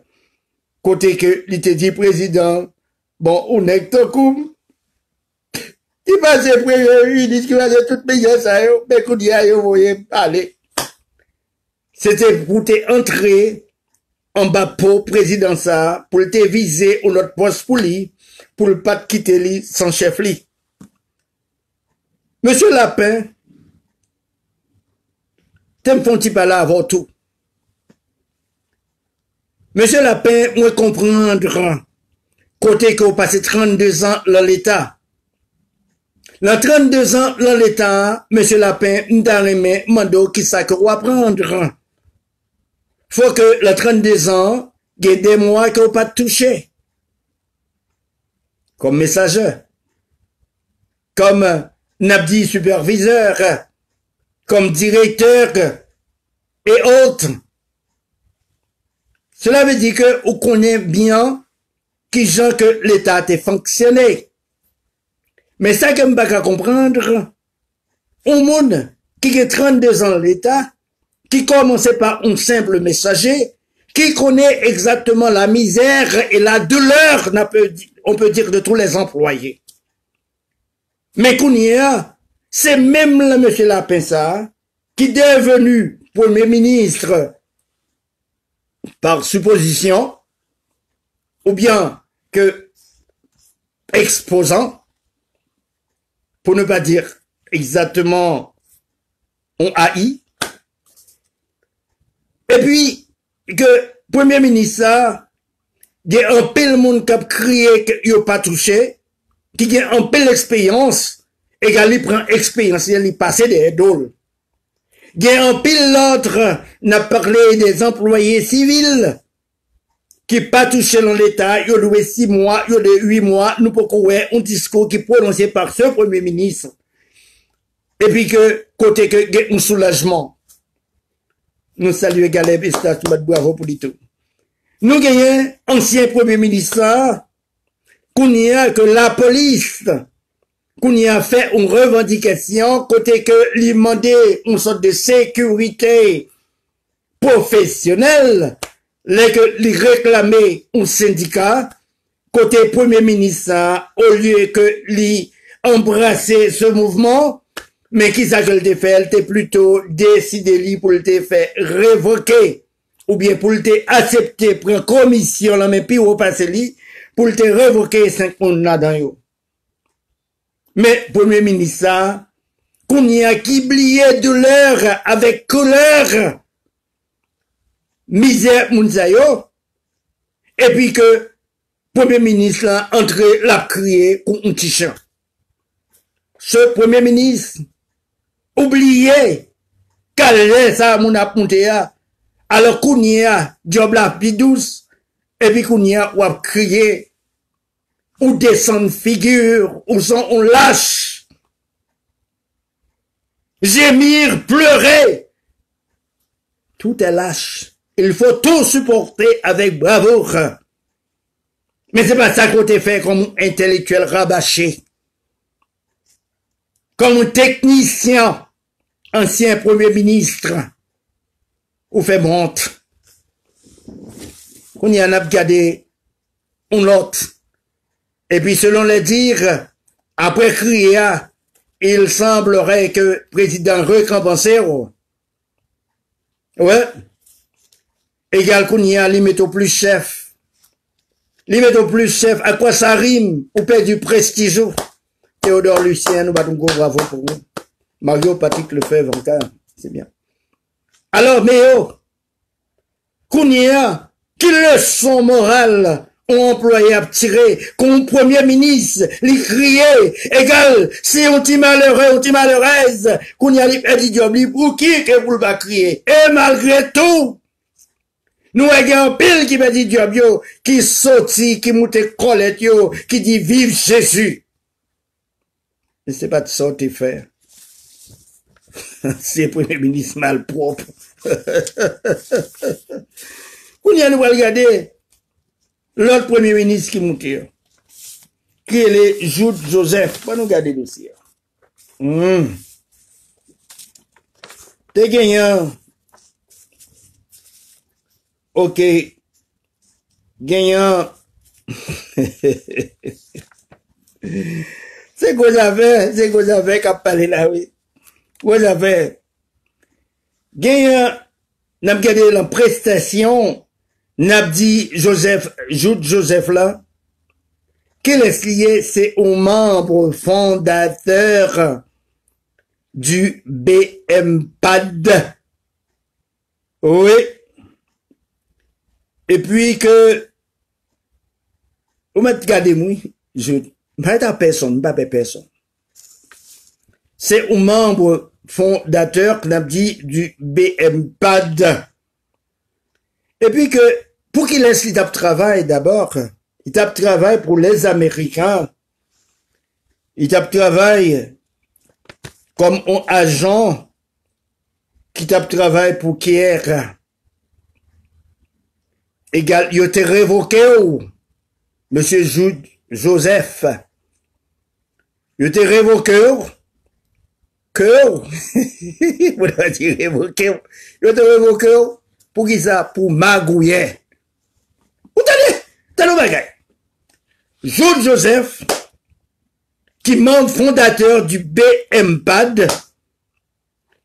côté que il était dit président, bon, on est tout il passe premier, il dit qu'il va tout le ça, mais qu'on dit, vous voyez, allez. C'était pour t'entrer en bas pour président ça, pour te viser au notre poste pour lui, pour ne pas quitter lui sans chef lui. Monsieur Lapin, t'aimes ton petit pas là avant tout. Monsieur Lapin, moi comprendre, côté que vous passez 32 ans dans l'État. Dans 32 ans dans l'État, monsieur Lapin, nous t'arrêtons, mando, qui ça que vous apprendre. Faut que, dans 32 ans, il y ait des mois que vous pas touché. Comme messager. Comme, nabdi superviseur. Comme directeur et autres. Cela veut dire que on connaît bien qui gens que l'État a fonctionné. Mais ça que je ne peux pas comprendre, un monde qui a 32 ans l'État, qui commençait par un simple messager, qui connaît exactement la misère et la douleur, on peut dire, de tous les employés. Mais qu'on y a, c'est même le monsieur Lapin ça, qui est devenu premier ministre par supposition, ou bien que exposant, pour ne pas dire exactement on haït, Et puis, que Premier ministre, il y a un peu de monde qui a crié qu'il n'a pas touché, qui a un peu d'expérience, et qui prend expérience, il passe des dôles. Il y a un peu l'autre, n'a parlé des employés civils, qui pas touché dans l'État, il y a eu 6 mois, il y a eu 8 mois, nous pouvons avoir un discours qui est prononcé par ce Premier ministre. Et puis que, côté que, il y a un soulagement. Nous saluons Galeb et Statou, bravo pour tout. Nous gagnons ancien Premier ministre, qu'on y a que la police, qu'on y a fait une revendication, côté que lui demander une sorte de sécurité professionnelle, les réclamer un syndicat, côté Premier ministre, au lieu que lui embrasser ce mouvement, mais qui s'agit de faire, elle était plutôt décidé pour le faire révoquer, ou bien pour le accepter, pour une commission, là, mais puis repasser lui, pour le révoquer 5 ans là-dedans. Mais, Premier ministre, qu'on y a qui oublié douleur avec colère, misère mounsayo, et puis que Premier ministre là entre la crier ou un petit chant. Ce Premier ministre oublié qu'elle ça mon apponté alors qu'on y a job la plus douce et puis qu'on y a ou a crier ou descendre figure ou son on lâche gémir pleurer tout est lâche. Il faut tout supporter avec bravoure. Mais c'est pas ça qu'on te fait comme un intellectuel rabâché. Comme un technicien, ancien Premier ministre, ou fait honte. On y en a regardé, on l'autre. Et puis selon les dires, après Cria, il semblerait que le président récompensé. Ouais. Égal qu'on y a, il met au plus chef. Il met au plus chef. À quoi ça rime? Ou perd du prestige. Théodore Lucien, nous battons gros bravo pour nous. Mario Patrick Lefevre, encore. C'est bien. Alors, mais oh, qu'on y a, quelle leçon morale ont employé à tirer qu'on Premier ministre, les crier, égal, c'est un petit malheureux, un petit malheureuse, qu'on y a, les diables, pour qui que vous le va crier? Et malgré tout, nous avons un pile qui m'a dit Diabio, qui sortit, qui monte colette, qui dit vive Jésus. Mais c'est pas de sortir faire. C'est le Premier ministre malpropre. On y a nous regarder l'autre Premier ministre qui monte, qui est le Jouthe Joseph. On va nous regarder dossier. T'es gagnant. Ok, gagnant. C'est quoi ça fait qu'a parlé là, oui. Quoi ça fait? Gagnant, n'a pas gardé la prestation, n'a pas dit Joseph, Jouthe Joseph là, qu'elle est liée, c'est aux membres fondateurs du BMPAD. Oui. Et puis que, vous m'avez regardé, moi, je ne vais pas personne, pas personne. C'est un membre fondateur, qu'on a dit, du BMPAD. Et puis que, pour qu'il laisse l'étape travail d'abord, l'étape travail pour les Américains, l'étape travail comme un agent qui tape travail pour Kier. Égal, il était révoqué, monsieur Jouthe Joseph. Il était révoqué, vous avez dit révoqué, il était révoqué, pour qui ça? Pour magouiller. Vous tenez, t'as le bagage. Jouthe Joseph, qui membre fondateur du BMPAD,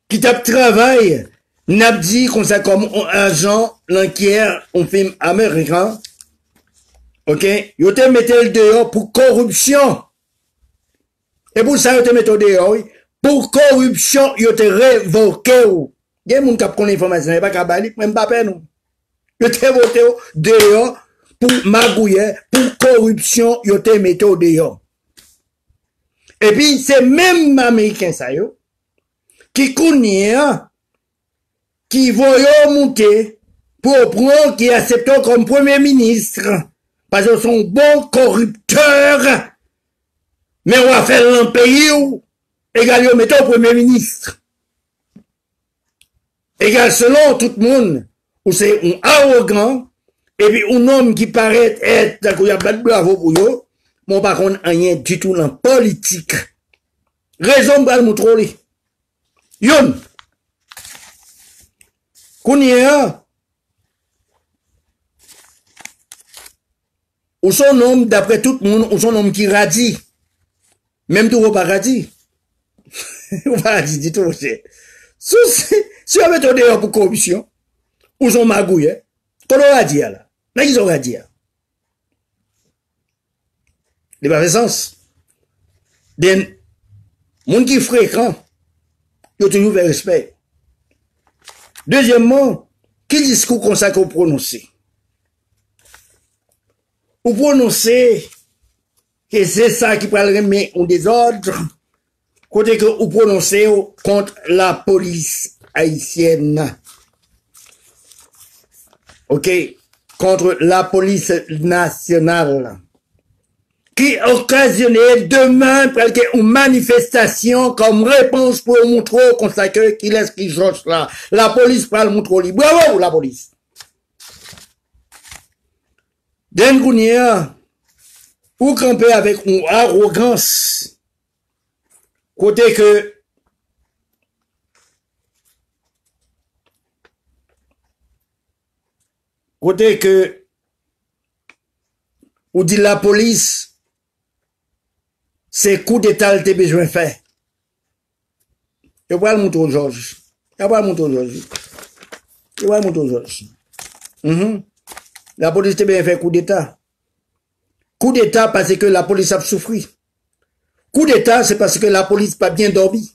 qui tape travail, n'a dit qu'on ça comme agent l'enquière un film américain. OK, yo te mettait dehors pour corruption. Et pour ça yo te mettait dehors pour corruption, yo te révoqué. Il y a des gens qui ont l'information, il n'y a pas de même pas peur nous. Ils ont voté dehors pour magouiller, pour corruption, ils ont mis dehors. Et puis, c'est même les Américains, ça, qui connaissent, qui vont monter pour prendre, qui acceptent comme premier ministre. Parce qu'ils sont bons corrupteurs. Mais on va faire un pays où, égal, ils mettent au premier ministre. Égal, selon tout le monde, où c'est un arrogant, et puis un homme qui paraît être, d'accord, il n'y a pas de bravo pour eux. Mon par contre, rien du tout dans politique. Raison pour le montrer. Yon. Kounia. Ou son homme, d'après tout le monde, ou son homme qui radie. Même tout au paradis. Au paradis, dit tout. Si on met au dehors pour corruption, ou son magouille, qu'on aura dit là. Là, ils aura dit. De pas fait sens. Des gens qui fréquentent, ils ont toujours fait respect. Deuxièmement, quel discours consacré au prononcer? Ou prononcer que c'est ça qui peut remettre en désordre, côté que vous prononcez contre la police haïtienne. Ok? Contre la police nationale. Qui occasionnait demain une manifestation comme réponse pour montrer au consacré qu'il est ce qu'il change là. La police prend le montrer au lit. Bravo la police. D'un Kounia, ou camper avec une arrogance, côté que ou dit la police. C'est coup d'état que tu as besoin de faire. Je vais le montrer au Georges. La police a bien fait coup d'état. Coup d'état parce que la police a souffri. Coup d'état c'est parce que la police n'a pas bien dormi.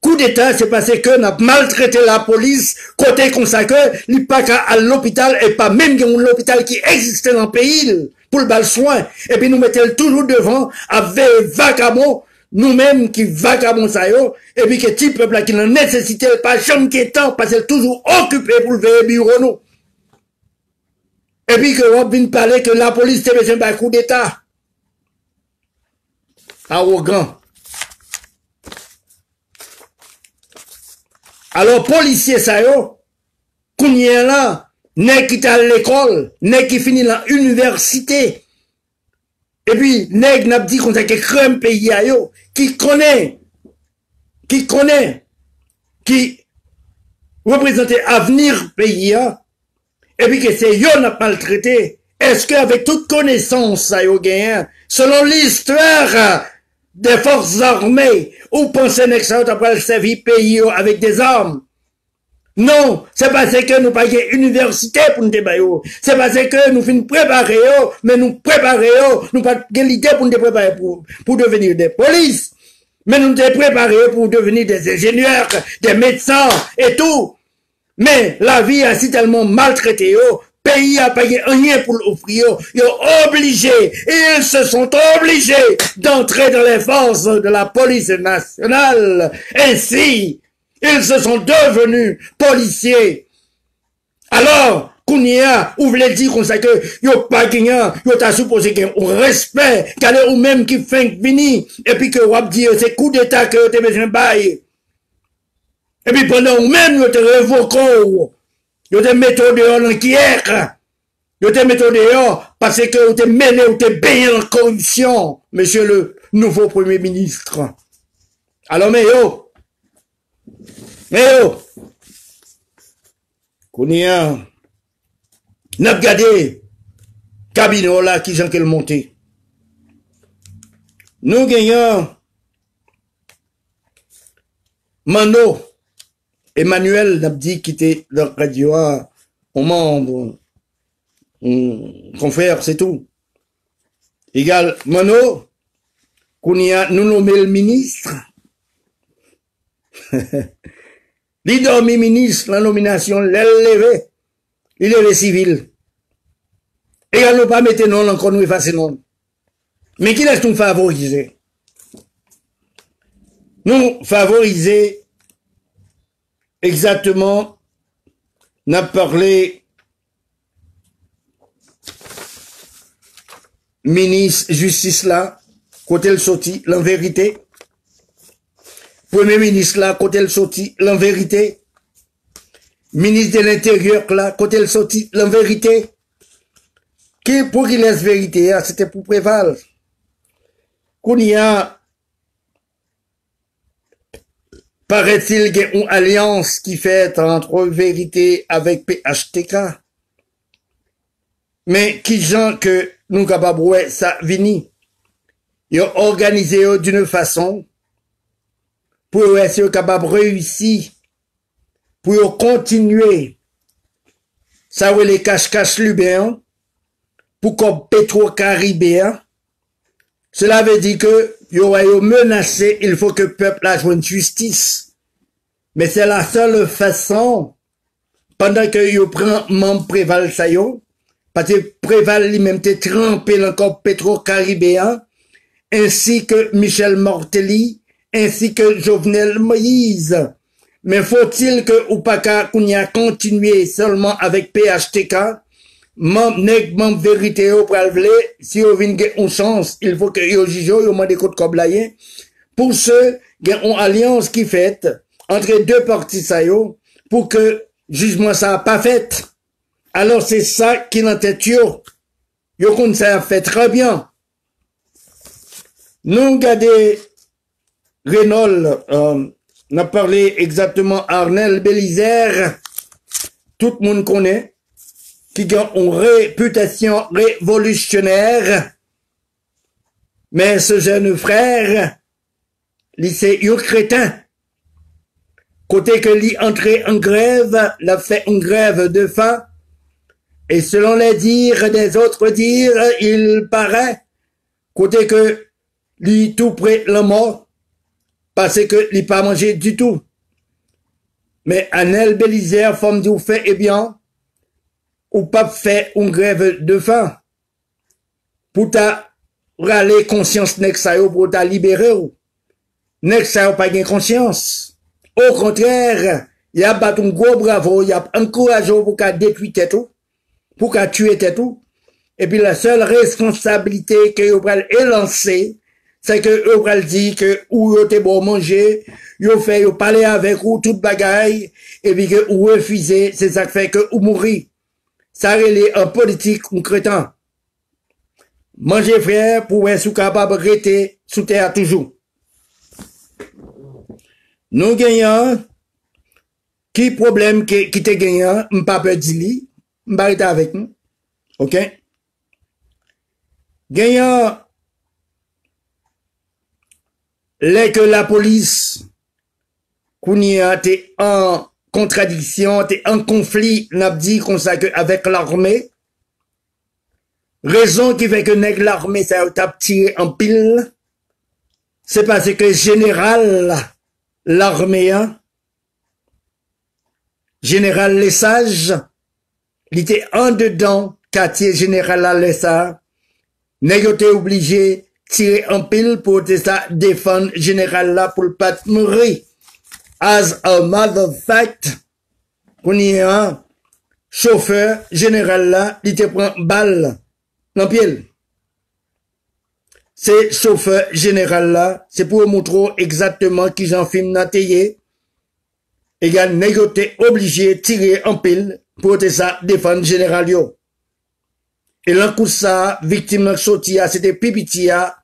Coup d'état c'est parce que n'a maltraité la police côté consacré, il n'y a pas qu'à l'hôpital et pas même l'hôpital qui existait dans le pays. Pour le bal soin, et puis nous mettons toujours devant, avec vagabond, nous-mêmes qui vagabond ça yo, et puis que petit peuple qui n'en nécessitait pas, jamais qui temps, parce qu'elle toujours occupé pour le veiller bureau nous. Et puis que on vient parler que la police te besoin d'un coup d'état. Arrogant. Alors, policier ça yo, qu'on y est là, n'est qui t'a l'école, n'est qui finit l'université. Et puis, n'est qui n'a pas dit qu'on a que crème pays à yo, qui représente avenir pays à, et puis que c'est yo n'a pas maltraité. Est-ce qu'avec toute connaissance à yo gagnant, selon l'histoire des forces armées, ou pensez n'excellent après servir pays avec des armes? Non, c'est parce que nous payons université pour nous déballer. C'est parce que nous finissons préparer, mais nous préparons, nous pas l'idée pour nous préparer pour devenir des polices. Mais nous nous préparons pour devenir des ingénieurs, des médecins et tout. Mais la vie a si tellement maltraité, le pays a payé rien pour l'offrir. Ils sont obligés, ils se sont obligés d'entrer dans les forces de la police nationale. Ainsi, ils se sont devenus policiers. Alors, qu'on y a, ou voulez dire qu'on sait que, yo pas gagnant, yo t'a supposé qu'il y a un respect, qu'il y a ou même qui fait venir, et puis que wap dit, c'est coup d'état que t'es besoin de bail. Et puis pendant ou même, yo te révoqué, yo te mette au dehors dans Kier, yo te mette au dehors, parce que yo te mêlé, yo te baigné en corruption, monsieur le nouveau premier ministre. Alors, mais yo, Kounia, n'a pas gardé cabinet là qui j'en qu'elle monter. Nous gagnons Mano Emmanuel n'a dit qu'il était dans la radio au membre, confère, c'est tout. Égal, Mano, Kounia, nous nommons le ministre. Il dormi ministre, la nomination, l'élevé. Il est le civil. Et elle ne pas mettre non, encore nous effacer non. Mais qui laisse nous favoriser? Nous favoriser exactement, n'a parlé ministre justice là, côté le sorti, l'en vérité. Premier ministre là, côté le sorti, l'en vérité. Ministre de l'Intérieur là, côté le sorti, l'en vérité. Qui pour qu'il laisse vérité, c'était pour prévaloir. Qu'on y a, paraît-il qu'il y a une alliance qui fait entre vérité avec PHTK. Mais qui gens que nous capables ça vini. Ils ont organisé d'une façon pour être capable de réussir, pour continuer. Ça ou les cache-cache lubéens, pour comme pétro-caribéen. Cela veut dire que il y a menacé, il faut que le peuple a joint justice. Mais c'est la seule façon, pendant que il prend membre préval ça yo, parce que préval lui-même t'est trempé encore pétro-caribéen, ainsi que Michel Martelly, ainsi que Jovenel Moïse. Mais faut-il que Oupaka Kounia continue seulement avec PHTK, Mon vérité au préalable, si vous avez une chance, il faut que vous jugez, vous demandez des comme laïen. Pour ceux qui ont une alliance qui fait entre deux parties, pour que le jugement ça pas fait. Alors c'est ça qui l'entête. Vous connaissez fait très bien. Nous regardons Reynolds, on a parlé exactement Arnel Bélisère, tout le monde connaît. Qui ont une réputation révolutionnaire. Mais ce jeune frère, c'est un crétin. Côté que lui entré en grève, l'a fait une grève de faim. Et selon les dires des autres dires, il paraît, côté que lui tout près la mort, parce que lui pas mangé du tout. Mais Anel Bélisère, femme du fait, eh bien, ou pas fait une grève de faim. Pour ta râler conscience nexayo, pour ta libérer ou. Nexayo pas gain conscience. Au contraire, y a battu un gros bravo, y a encouragé pour qu'à détruire tête ou, pour qu'à tuer tête ou. Et puis la seule responsabilité que yo pral élancer, c'est que yo pral dit que ou yo te bon manger, yo fait yo parler avec ou toute bagaille, et puis que ou refuser, c'est ça qui fait que ou mourir. Ça relève en politique, un crétin. Manger frère pour être capable de rester sous terre toujours. Nous gagnons, qui problème qui te gagnant, m'pas peur d'ili, m'pas être avec nous. Ok? Gagnant, les que la police, qu'on y a, t'es en contradiction, t'es en conflit, n'a dit qu'on s'accueille avec l'armée. Raison qui fait que l'armée, ça t'a tiré en pile. C'est parce que général Lesage, il était en dedans, quartier général Lesage, n'a été obligé tirer en pile pour te ça défendre général là pour le pas mourir. As a matter of fact, qu'on y a un chauffeur général là, il te prend balle dans pied. C'est chauffeur général là, c'est pour montrer exactement qui j'en filme n'a tayé. Et il a négocié, obligé de tirer en pile pour te ça défendre général yo. Et là, coup ça, victime n'a sorti à, c'était Pipitia,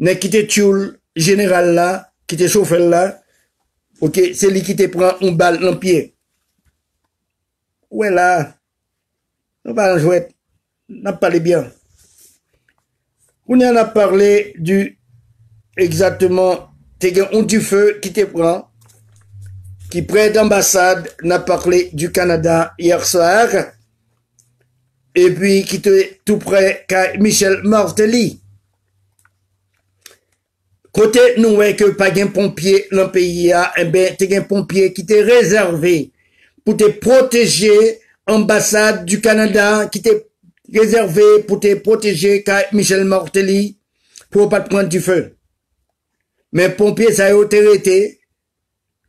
n'a quitté Tioul, général là, quitté chauffeur là. Ok, c'est lui qui te prend une balle dans le pied. Ouais là, on va en jouer, on a parlé bien. On en a parlé du, exactement, t'es un du feu qui te prend, qui près d'ambassade, on a parlé du Canada hier soir, et puis qui te tout près, Michel Martelly. Côté nous que pas de pompiers dans le pays, eh ben t'es un pompier qui t'est réservé pour te protéger ambassade du Canada, qui t'est réservé pour te protéger Michel Martelly pour pas te prendre du feu. Mais pompiers ça a été arrêté,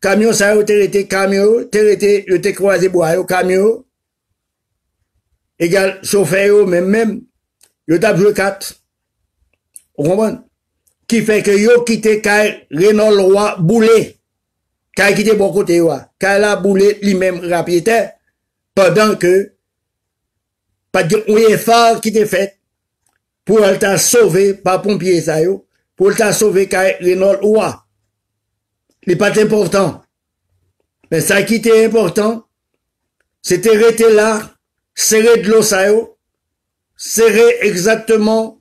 camion ça a été arrêté, je t'ai croisé bois, camion égal chauffeur même yo t'a joué 4. Vous comprenez? Qui fait que yo quitté Kay Renan Loi Boulé. Kay quitté bon côté yo. Kay la Boulé lui-même rapide pendant que pas de effort qui était fait pour elle t'a sauvé par pompier ça yo, pour elle t'a sauvé Kay Renan Loi. Il n'est pas important. Mais ça qui était important, c'était rester là, serrer de l'eau ça yo, serrer exactement.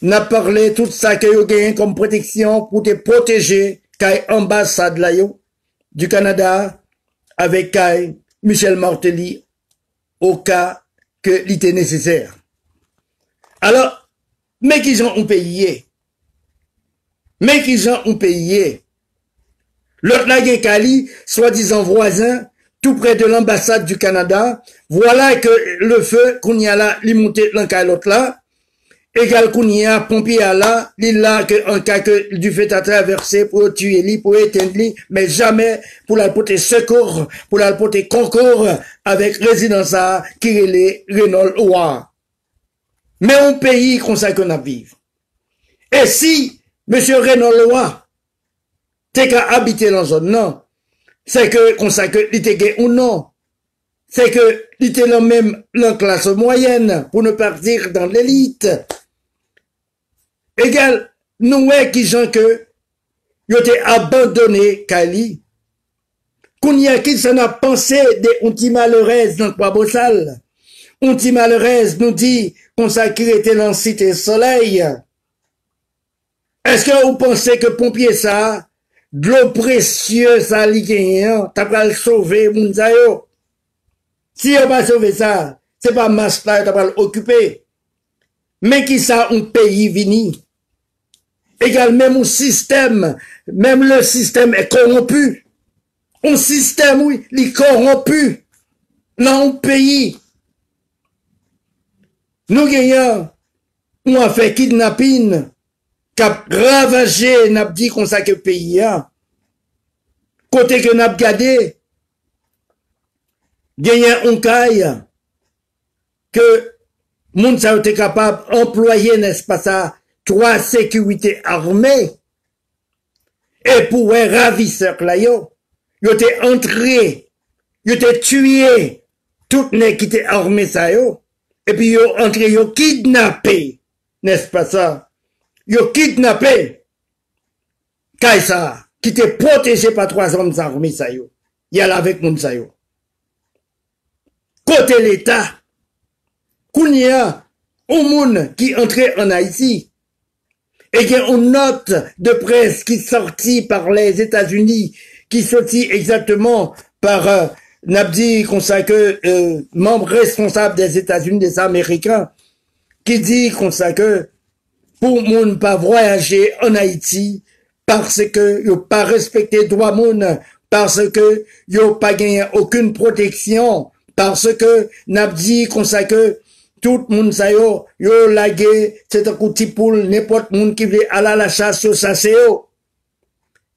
N'a parlé tout ça que vous gagnez comme protection pour te protéger kay ambassade la yo, du Canada avec kay Michel Martelly au cas que l'était nécessaire. Alors, mais qu'ils ont payé. Mais qu'ils ont payé. L'autre la gen Kali, soi-disant voisin, tout près de l'ambassade du Canada, voilà que le feu qu'on y a là, il montait l'un kay l'autre là. Égal qu'on y a, pompier à là, l'île là, en cas que du fait à traverser pour tuer lui, pour éteindre lui, mais jamais pour la porter secours, pour la porter concours avec résidence à Kirele, Reynolds, Ouah. Mais on pays comme ça qu'on a vivre. Et si, monsieur Reynolds, Ouah, t'es qu'à habiter dans zone, non. C'est que, comme ça que, il t'est gay ou non. C'est que, il était dans même, la classe moyenne, pour ne pas dire dans l'élite. Égal, nous, qui gens que, ils ont été abandonnés, Kali. Qu'on y a qui s'en a pensé des onti malheureuses dans trois beaux salles. Onti malheureuses nous dit qu'on s'acquittait dans Cité Soleil. Est-ce que vous pensez que pompier ça, de l'eau précieuse à l'Iguéen, t'as pas le sauver, Mounzayo? Si on va sauver ça, c'est pas masse là, on va l'occuper. Mais qui ça, un pays vini? Égal, même un système, même le système est corrompu. Un système, oui, il est corrompu. Dans un pays. Nous gagnons, on a fait kidnapping, cap ravagé, n'a dit qu'on sait que pays, hein. Côté que n'a gardé, gagner un caille que moun sa été capable d'employer, n'est-ce pas ça, 3 sécurités armées. Et pour un ravisseur là, yo, était entré, yo était tué, tout n'est qui était armé ça, yo. Et puis yo entré, yo kidnappé, n'est-ce pas ça? Yo kidnappé. Caille ça, qui était protégé par 3 hommes armés ça, yo. Y a avec moun sa, yo. Côté l'État, qu'on y a un monde qui entrait en Haïti et qu'il y a une note de presse qui sortit par les États-Unis, qui sortit exactement par Nabdi, qu'on sait que membre responsable des États-Unis des Américains, qui dit qu'on sait que pour monde pas voyager en Haïti parce que ils n'ont pas respecté droit monde, parce que ils n'ont pas gagné aucune protection. Parce que, n'a dit qu'on sait que tout le monde sait, yo lagué, c'est un coup de poule, n'importe monde qui veut aller à la chasse, yo ça c'est yo.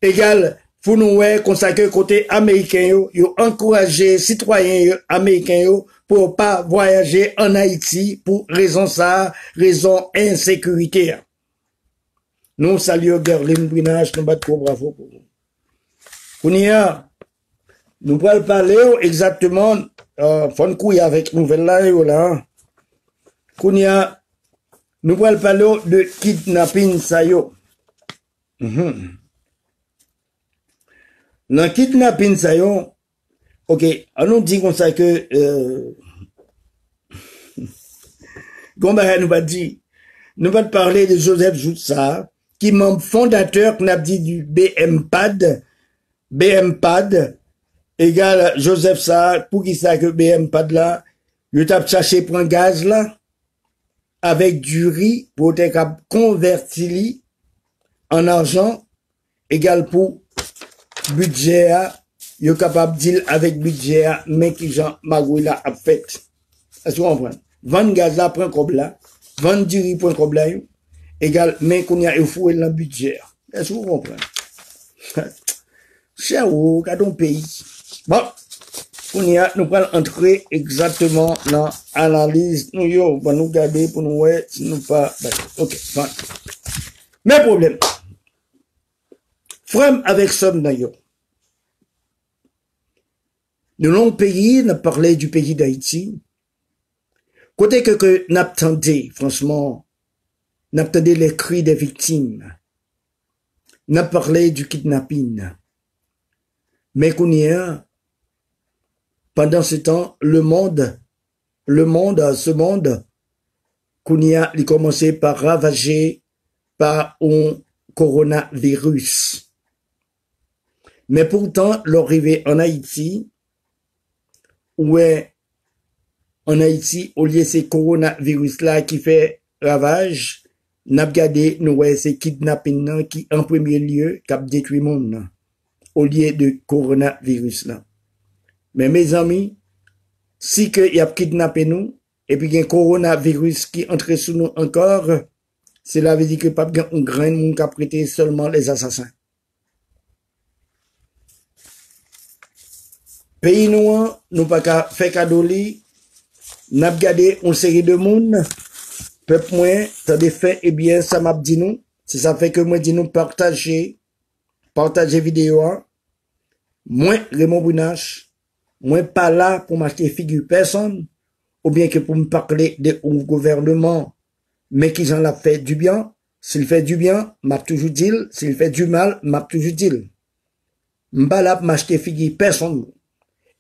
Égal, faut nous, qu'on sait que côté américain, yo encourager citoyens américains, pour pas voyager en Haïti pour raison ça, raison insécurité. Nous saluons Raymond Brunache, nous battons bravo pour vous. Kounia, nous parlons parler exactement fon couille avec nouvelle là, là. Kounia, nous parlons parler de kidnapping, ça yo. Dans kidnapping, ça yo, ok, on nous dit comme ça que, nous va parler de Joseph Joutsa, qui est membre fondateur, qu'on a dit du BMPAD, égal, Joseph Saad, pour qui ça que BMPAD là, je tape chercher pour un gaz là, avec du riz, pour te convertir en argent égal pour budget, yo capable de deal avec budget, mais qui Jean Magouille là a fait. Est-ce que vous comprenez? Vendre gaz là, prend cob là, vendre du riz, prend cob là, égal, mais qu'on y a foué dans le budget. Est-ce que vous comprenez? Cher ou, cadon pays. Bon, qu'on y a, nous prenons entrer exactement dans l'analyse. Nous, yo, va nous garder pour nous, ouais, si nous pas, bah, ok, bon. Mais problème. Frame avec somme dans yo. Nous l'on pays, nous parlons du pays d'Haïti. Côté que n'attendez, franchement, n'attendez les cris des victimes. N'a parlé du kidnapping. Mais qu'on y a, pendant ce temps, ce monde, qu'on y a, il commençait par ravager par un coronavirus. Mais pourtant, l'arrivée en Haïti, ouais, en Haïti, au lieu de ces coronavirus-là qui fait ravage, n'a pas gardé, nous, ouais, ces kidnappings qui, en premier lieu, cap détruit le monde, au lieu de coronavirus-là. Mais mes amis, si que y a kidnappé nous, et puis il y a un coronavirus qui entre sous nous encore, cela veut dire que pas un grain de monde qui a prêté seulement les assassins. Pays noir, nous pas fait cadeau li, n'a gardé une série de monde, peuple moins, t'as des faits, eh bien, ça m'a dit nous, c'est ça fait que moi dit nous partager vidéo, hein. Moi, Raymond Brunache, moi pas là pour m'acheter figure personne, ou bien que pour me parler de un gouvernement, mais qui en a fait du bien, s'il fait du bien, m'a toujours dit, s'il fait du mal, m'a toujours dit. M'pas là pour m'acheter figure personne.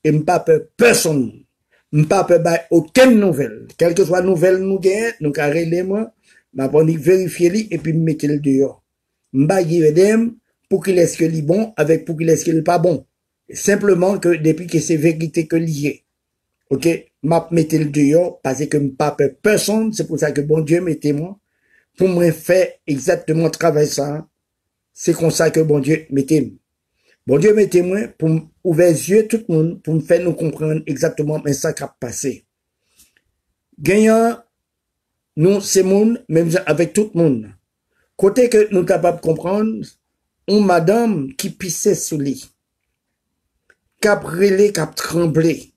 Et m'pas peur personne. M'pas peur by aucune nouvelle. Quelle que soit nouvelle nous gagne, nous carrelez moi, m'a panique vérifier li, et puis mettez le dehors. M'pas give dem, pour qu'il est-ce que li bon, avec pour qu'il est-ce que li pas bon. Simplement que depuis que c'est vérité que lié. Ok? M'a mettez le dehors, parce que m'pas peur personne, c'est pour ça que bon Dieu mettez moi. Pour me faire exactement travail ça, c'est comme ça que bon Dieu mettez moi. Bon Dieu, mes témoins, pour m'ouvrir les yeux, tout le monde, pour me faire nous comprendre exactement mais ça qui a passé. Gagnant, nous, c'est monde, même avec tout le monde. Côté que nous sommes capables de comprendre, une madame qui pissait sous lit, qui a brûlé, qui a tremblé,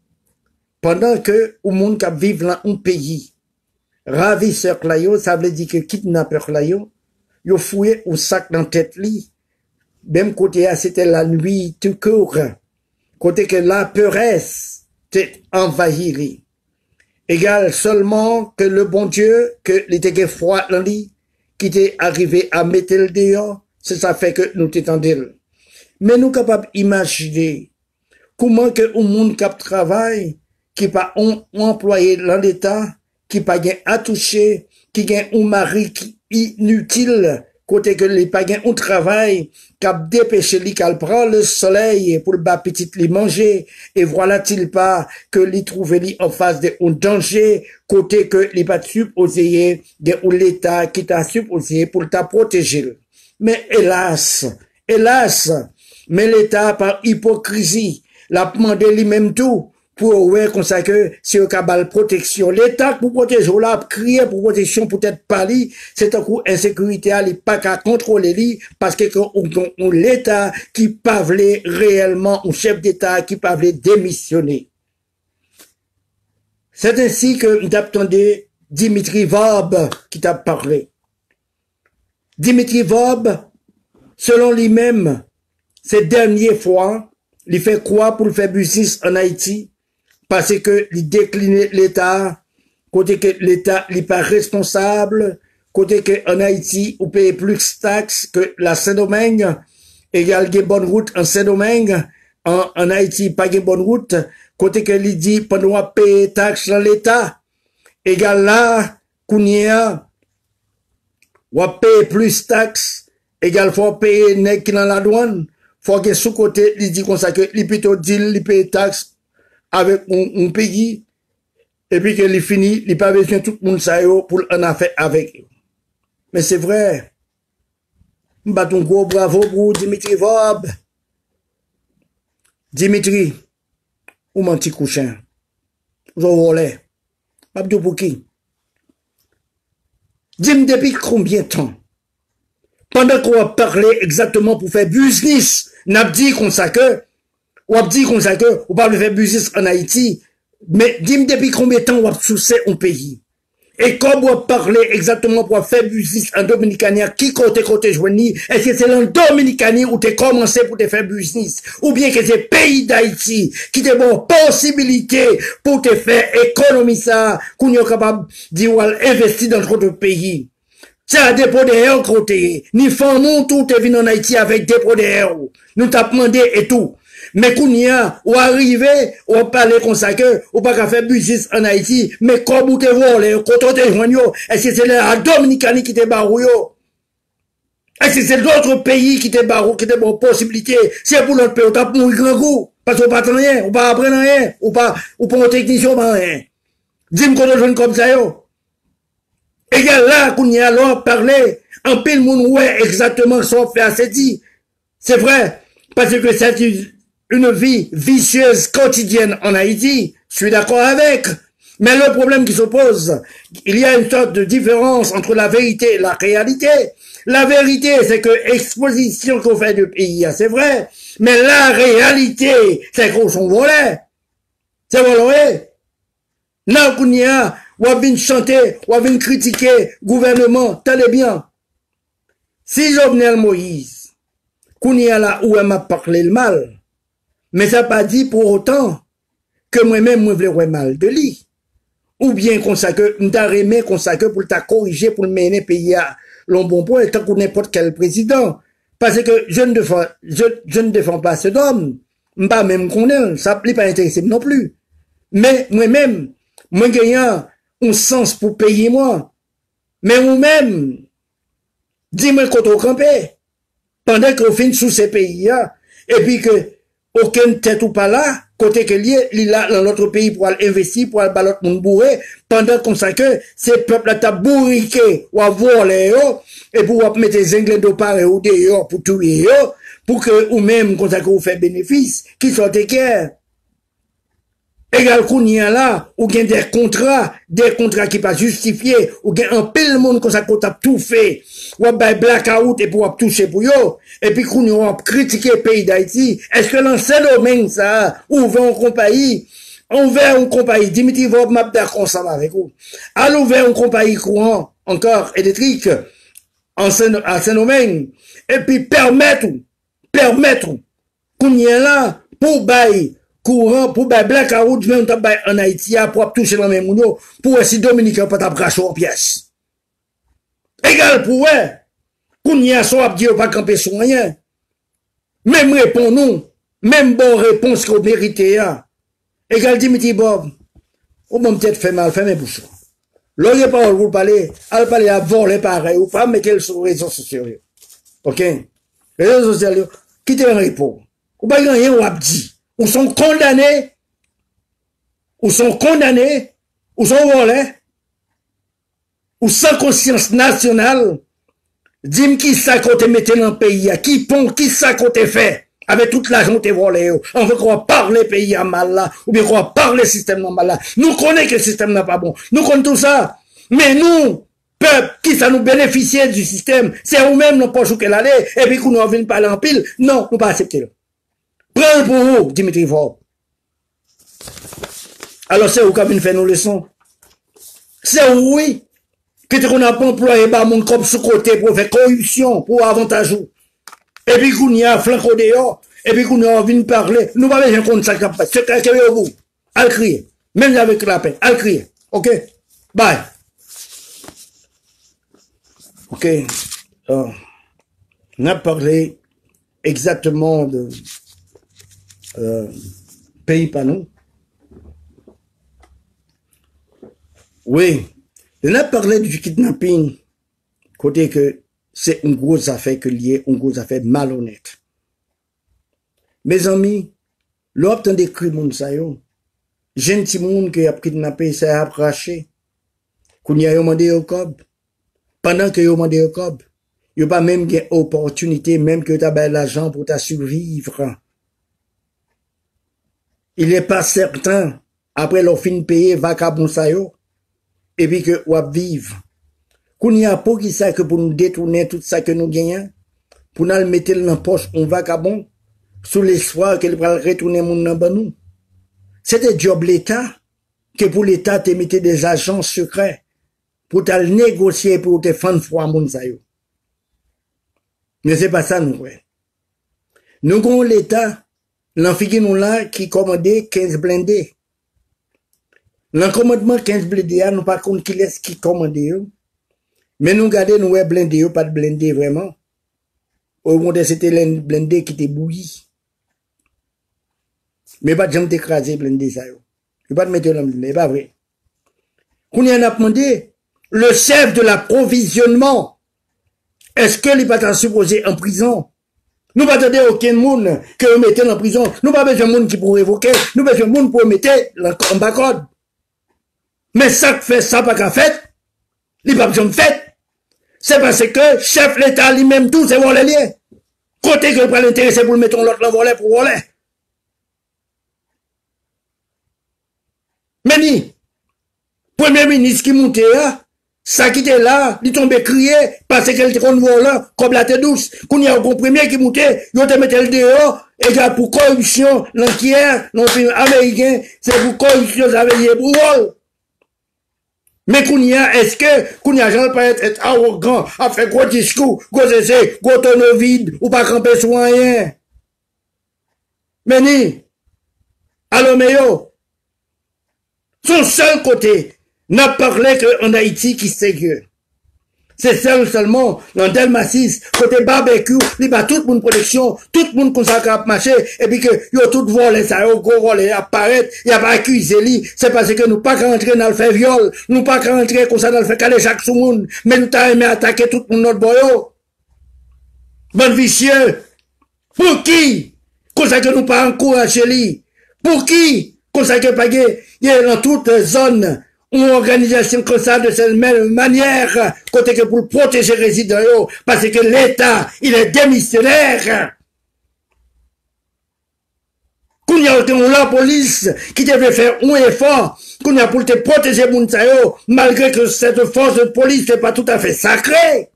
pendant que le monde qui vit dans un pays, ravisseur, ça veut dire que kidnappeur, il a fouillé au sac dans la tête lit. Même côté, c'était la nuit tout court. Côté que la peuresse t'est envahie. Égal seulement que le bon Dieu, que l'été froid dans lit, qui t'est arrivé à mettre le dehors, c'est ça fait que nous t'étendons. Mais nous capables d'imaginer comment que au monde cap travail, qui pas un employé dans l'État, qui pas gain à toucher, qui gain un mari qui inutile, côté que les pagans ont travail, cap dépêché li qu'al prend le soleil pour le bas petit li manger, et voilà-t-il pas que li trouve li en face de un danger, côté que li pas supposé de ou l'État qui t'a supposé pour t'a protéger. Mais hélas, hélas, mais l'État par hypocrisie, l'a demandé lui même tout, pour ouais, comme ça que, c'est au cabal protection. L'État, pour protéger, là, crier pour protection, peut-être pas lui, c'est un coup, insécurité, à n'est pas qu'à contrôler lui, parce que, l'État, qui pavlait réellement, un chef d'État, qui pavlait démissionner. C'est ainsi que, nous attendons Dimitri Vob, qui t'a parlé. Dimitri Vob, selon lui-même, ces dernières fois, il fait quoi pour le faire business en Haïti? Parce que il décline l'État, côté que l'État n'est pas responsable, côté que en Haïti, on paye plus de taxes que la Saint-Domingue, et il y a des bonnes routes en Saint-Domingue, en Haïti, pas de bonnes routes, côté que il dit, pendant qu'on paye taxes dans l'État, et là, qu'on y a, on paye plus de taxes, et il faut payer nec dans la douane, faut que sous-côté, il dit qu'on ça que, il plutôt dit, il paye taxes, avec un pays, et puis que les fini, il n'y a pas besoin de tout le monde pour en affaire avec eux. Mais c'est vrai. M'battons gros bravo pour Dimitri Vob. Dimitri, ou mon petit couchin, j'en volais. M'abdou pour qui? Dis-moi depuis combien de temps? Pendant qu'on a parlé exactement pour faire business, n'a dit qu'on sait que, ou a dit qu'on sait que, on parle de faire business en Haïti, mais dis-moi depuis combien de temps on a soucié un pays? Et quand on parle exactement pour faire business en Dominicanie, qui côté joigni, est-ce que c'est en Dominicanie où tu as commencé pour te faire business? Ou bien que c'est pays d'Haïti qui te bon possibilité pour te faire économie ça, qu'on est capable d'y investir dans notre pays? Ça a dépôt de côté. Ni formons tout est venu en Haïti avec dépôt de nous t'a demandé et tout. Mais qu'on y a, ou arrivé, ou a parlé comme ça que, ou pas qu'à faire business en Haïti, mais comme vous te voulez, quand on te joignez, est-ce que c'est la Dominicanie qui te barouille? Est-ce que c'est l'autre pays qui te barouille, qui te bon possibilité? C'est pour l'autre pays, on t'a pour un grand coup. Parce qu'on pas rien, on pas apprendre rien, ou pas un technicien, pas rien. Dis-moi qu'on te joigne comme ça, yo. Et là, qu'on y a, l'on parlé, en pile, moun, ouais, exactement, sauf fait assez dit. C'est vrai. Parce que c'est une vie vicieuse quotidienne en Haïti, je suis d'accord avec. Mais le problème qui se pose, il y a une sorte de différence entre la vérité et la réalité. La vérité, c'est que l'exposition qu'on fait du pays, c'est vrai. Mais la réalité, c'est qu'on s'en volait. C'est volé. Là qu'on y a, on vient chanter, on vient critiquer le gouvernement, tenez bien. Si Jovenel Moïse, qu'on y a là où elle m'a parlé le mal, mais ça pas dit pour autant que moi-même, moi, je voulais mal de lui. Ou bien qu'on sait que, qu'on pour t'a corriger, pour le mener pays à l'on bon point, tant qu'on n'importe quel président. Parce que je ne défends pas cet homme. Pas même qu'on est, ça n'est pas intéressé non plus. Mais moi-même, moi gagnant un sens pour payer moi. Mais moi-même, dis-moi qu'on t'a campé. Pendant qu'on finit sous ces pays-là, et puis que, aucune tête ou pas là, côté que lié, il là dans notre pays pour aller investir, pour aller balotre mon bourré, pendant qu'on sait que ces peuples t'a bourriqué, ou à voler, et pour mettre les Anglais de part et au dehors pour tuer, pour que, ou même, qu'on sait que vous faites bénéfice, qui sont équerres. Égal qu'on y a là, ou bien des contrats qui pas justifiés, ou bien un pile monde qu'on sait qu'on t'a tout fait, ou bien blackout et pour toucher pour yo, et puis qu'on y a critiqué le pays d'Haïti, est-ce que dans ce domaine ça, on veut une compagnie, Dimitri Vob m'a d'accord ensemble avec vous, à ouvert une compagnie courant, encore électrique, en ce domaine, et puis permettre, qu'on y a là, pour bailler, courant pour ben blackout même en Haïti pour toucher dans même monde pour si Dominicain pas t'abracher en pièce égal pour eux qu'on y a soit dit pas camper sur rien même répond nous même bonne réponse qu'on méritait égal Dimitri Bob ou même peut-être fait mal fait mes bouchons l'autre parole vous parler elle parler à voler pareil ou pas mettre sur les réseaux sociaux OK les réseaux sociaux qui te répond ou pas rien ou abdi ou sont condamnés, ou sont volés, ou sans conscience nationale, dis-moi qui ça qu'on te mette dans le pays, qui ça qu'on te fait, avec toute l'argent te volé, on veut qu'on parle le pays à mal là, ou bien qu'on parle le système à mal là, nous connaissons que le système n'est pas bon, nous connaissons tout ça, mais nous, peuple, qui ça nous bénéficiait du système, c'est nous-mêmes nos poches où qu'elle allait, et puis qu'on nous vient parler en pile, non, nous pas accepter là. Prends pour vous, Dimitri Vob. Alors, c'est où qu'on vient faire nos leçons. C'est où, oui, que qu'on a pas employé par mon comme sous-côté pour faire corruption, pour avantage. Et puis qu'on y a flanco dehors, et puis qu'on a envie de parler. Nous, pas besoin qu'on ne s'en capte pas. C'est quelqu'un qui est au bout. Elle crie. Même avec la paix. Elle crie. OK? Bye. OK. Alors, on a parlé exactement de pays Panou. Oui, on a parlé du kidnapping, côté que c'est une grosse affaire que liée, une grosse affaire malhonnête. Mes amis, l'opte des crimes, ça y est, gentil monde qui a kidnappé, ça a raché, qu'on y a demandé au cob, pendant que y a demandé au cob, Y'a pas même une opportunité, même que t'as bien l'argent pour ta survivre. Il est pas certain, après leur fin de payer, vacabon ça yo, et puis que ou vivre. Qu'on y a pas qui ça que pour nous détourner tout ça que nous gagnons, pour nous le mettre dans la poche, on vacabon, sous l'espoir qu'elle va retourner mon nom nous. C'était job l'État, que pour l'État te mettait des agents secrets, pour te négocier, pour te faire froid mon ça yo. Mais c'est pas ça, nous, ouais. Nous avons l'État, l'enfigué nous là, qui commandait 15 blindés. L'encommandement 15 blindés, nous par contre, qui laisse qui commandait, mais nous gardons, nous, ouais, blindés, pas de blindés, vraiment. Au monde, c'était les blindés qui étaient bouillis. Mais pas de gens t'écraser, blindés, ça, yo. Je pas de mettre l'homme, mais pas vrai. Qu'on y en a demandé, le chef de l'approvisionnement, est-ce que les patins supposés en prison? Nous pas attendons aucun monde que vous mettez en prison. Nous pas besoin de monde qui pour évoquer. Nous besoin de monde pour mettre en bas-code. Mais ça fait ça pas qu'à fait. Les pas besoin de fait. C'est parce que chef l'État lui-même tout, c'est voler liens. Côté que le prend l'intéressé pour le mettre en l'autre, le volet pour voler. Mais ni, premier ministre qui monte là, ça qui était là, il tombait crié, parce qu'elle était qu'on voit là, comme la tête douce, qu'on y a un premier qui montait, il te mettait le dehors, et il y a pour corruption, l'enquière, non film américain, c'est pour corruption, ça veut dire pour vol. Mais qu'on y a, est-ce que, qu'on y a, j'en pas être arrogant, à faire gros discours, gros essais, gros tonneau vide, ou pas camper sur rien. Mais ni, alors mais yo, son seul côté, n'a parlé qu'en Haïti qui c'est que c'est seulement dans Delmasis côté barbecue il bat tout le monde production tout le monde consacré à marcher et puis que yo tout volé ça yo gros volé apparaître y a pas accusé lui c'est parce que nous pas rentrer dans le faire viol nous pas rentrer comme ça dans le faire caler chaque sous monde mais nous t'a aimé attaquer tout le monde notre boyo bon vicieux pour qui comme ça que nous pas encourager lui pour qui comme ça que pas y a dans toute zone une organisation comme ça de cette même manière, côté que pour protéger les résidents, parce que l'État, il est démissionnaire. Qu'on y a la police qui devait faire un effort, qu'on y a pour te protéger Mounsayo, malgré que cette force de police n'est pas tout à fait sacrée.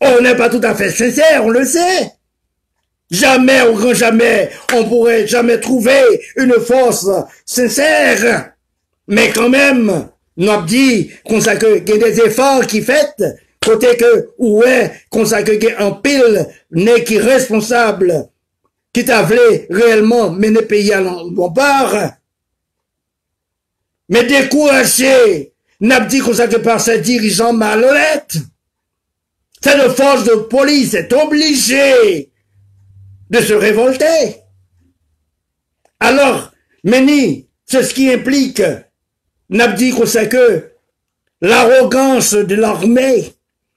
On n'est pas tout à fait sincère, on le sait. Jamais, au grand jamais, on pourrait jamais trouver une force sincère. Mais quand même, nous avons dit qu'on sait qu'il y a des efforts qui fait, côté que, ouais, qu'on sait qu'il y a un pile, n'est qui responsable, qui t'a voulu réellement mener pays à bon bord. Mais découragé, nous avons dit qu'on sait que par ces dirigeants malhonnêtes, cette force de police est obligée de se révolter. Alors, Méni, c'est ce qui implique n'a dit qu'on sait que l'arrogance de l'armée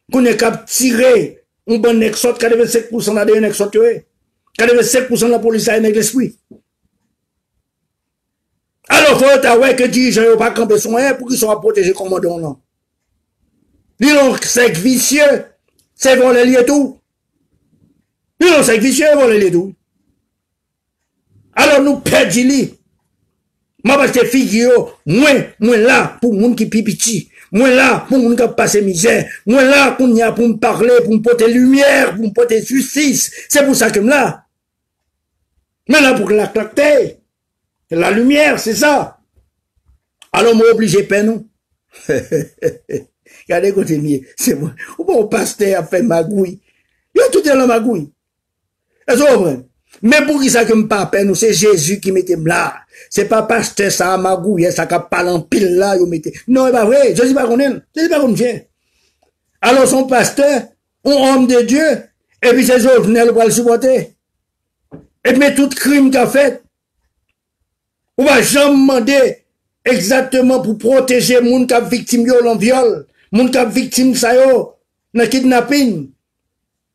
qu'on est capable de tirer un bon exode, 85% d'ADN exode tué, 85% de la police a un esprit. Alors faut t'avouer que dirigeants n'ont pas campé son air pour qu'ils soient protégés commandant non. Ils ont c'est vicieux, c'est voler les tout. Ils ont c'est vicieux, voler les tout. Alors nous perdons. Moi, parce que figure, moi là, pour moun qui pipiti. Moi là, pour moun qui passe misère. Moi là, pour y a pour me parler, pour me porter lumière, pour me porter justice. C'est pour ça que là. Mais là, pour la clarté. La lumière, c'est ça. Alors, moi, obligé, peine, regardez, côté mieux. C'est moi. Ou bon, pasteur a fait magouille. Il y a tout est la magouille. Est-ce que mais pour qui ça que me pas peine, c'est Jésus qui mettait là. C'est pas pasteur ça à magouille, ça qui parle en pile là, il mettait. Non, c'est pas vrai, Jésus pas qu'on aime, Jésus pas qu'on vient. Alors son pasteur, un homme de Dieu, et puis ses autres venaient le supporter. Et puis tout crime qu'a fait, on va jamais demander exactement pour protéger les gens qui sont victimes de viol, les gens qui sont victimes de kidnapping.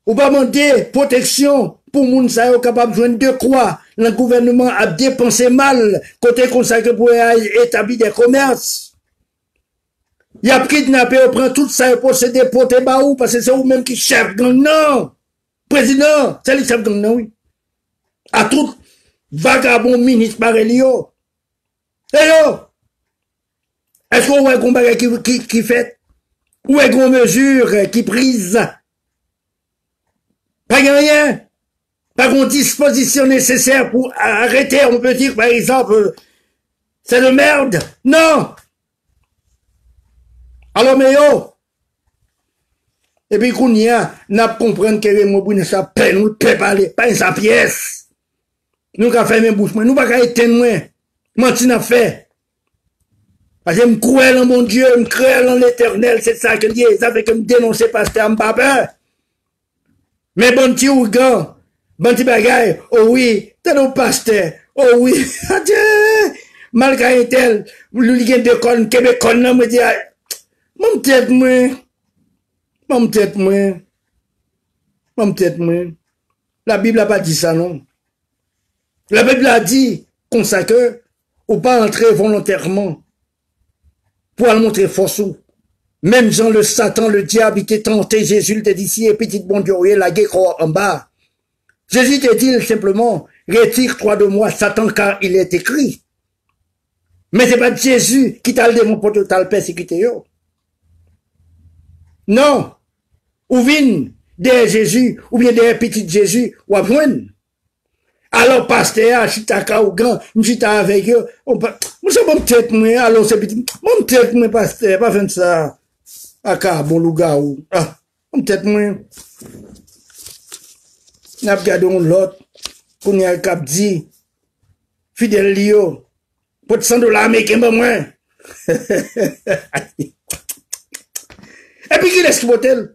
On va demander protection. Pour moun sa yo capable joindre de quoi le gouvernement a dépensé mal côté consacré pour établir des commerces Il a kidnappé, il prend tout ça, il possédé, poté, baou, parce que c'est vous-même qui chef gang, non! Président, c'est le chef gang, non, oui. À tout vagabond ministre par Elio. Eh yo! Est-ce qu'on voit qu'on bagage qui fait? Où est-ce qu'on mesure qui prise? Pas rien! Pas qu'on disposition nécessaire pour arrêter, on peut dire, par exemple, c'est de merde! Non! Alors, mais yo! Et puis, qu'on y a, n'a pas compris que Raymond Brunache a peine, nous peut parler, pas sa pièce. Nous, qu'a fait mes bouches, nous, pas qu'à éteindre, moi. Menti n'a fait. Parce que je me crois en mon Dieu, je me crois en l'éternel, c'est ça que je dis, ça fait que je me dénonce pasteur, pas peur. Mais bon petit ougan, bon petit bagaille, oh oui, t'es nos pasteur, oh oui, adieu, malgré tel, l'ouligien de con, québécois, non, me dit, mon tête, moi. La Bible n'a pas dit ça, non. La Bible a dit, consacre, ou pas entrer volontairement. Pour le montrer force. Même Jean le Satan, le diable, il t'a tenté, Jésus t'a dit, si, et petite bon Dieu, la guerre en bas. Jésus t'a dit simplement, retire-toi de moi, Satan, car il est écrit. Mais c'est pas Jésus qui t'a le démon pour t'a le persécuté. Non. Ou vient derrière Jésus, ou bien derrière petit Jésus, ou à moine. Alors, pasteur, si t'as qu'à ou grand, si t'as avec eux, on peut, moi, c'est bon, tête, moi, alors, c'est petit, mon tête, moi, pasteur, pas faire ça, à car, bon, louga, ou, ah, mon tête, moi, n'a pas gardé l'autre, qu'on y a le cap dit, fidèle, lio, pour $100, mais qu'il y a moins. Et puis, qui laisse l'hôtel?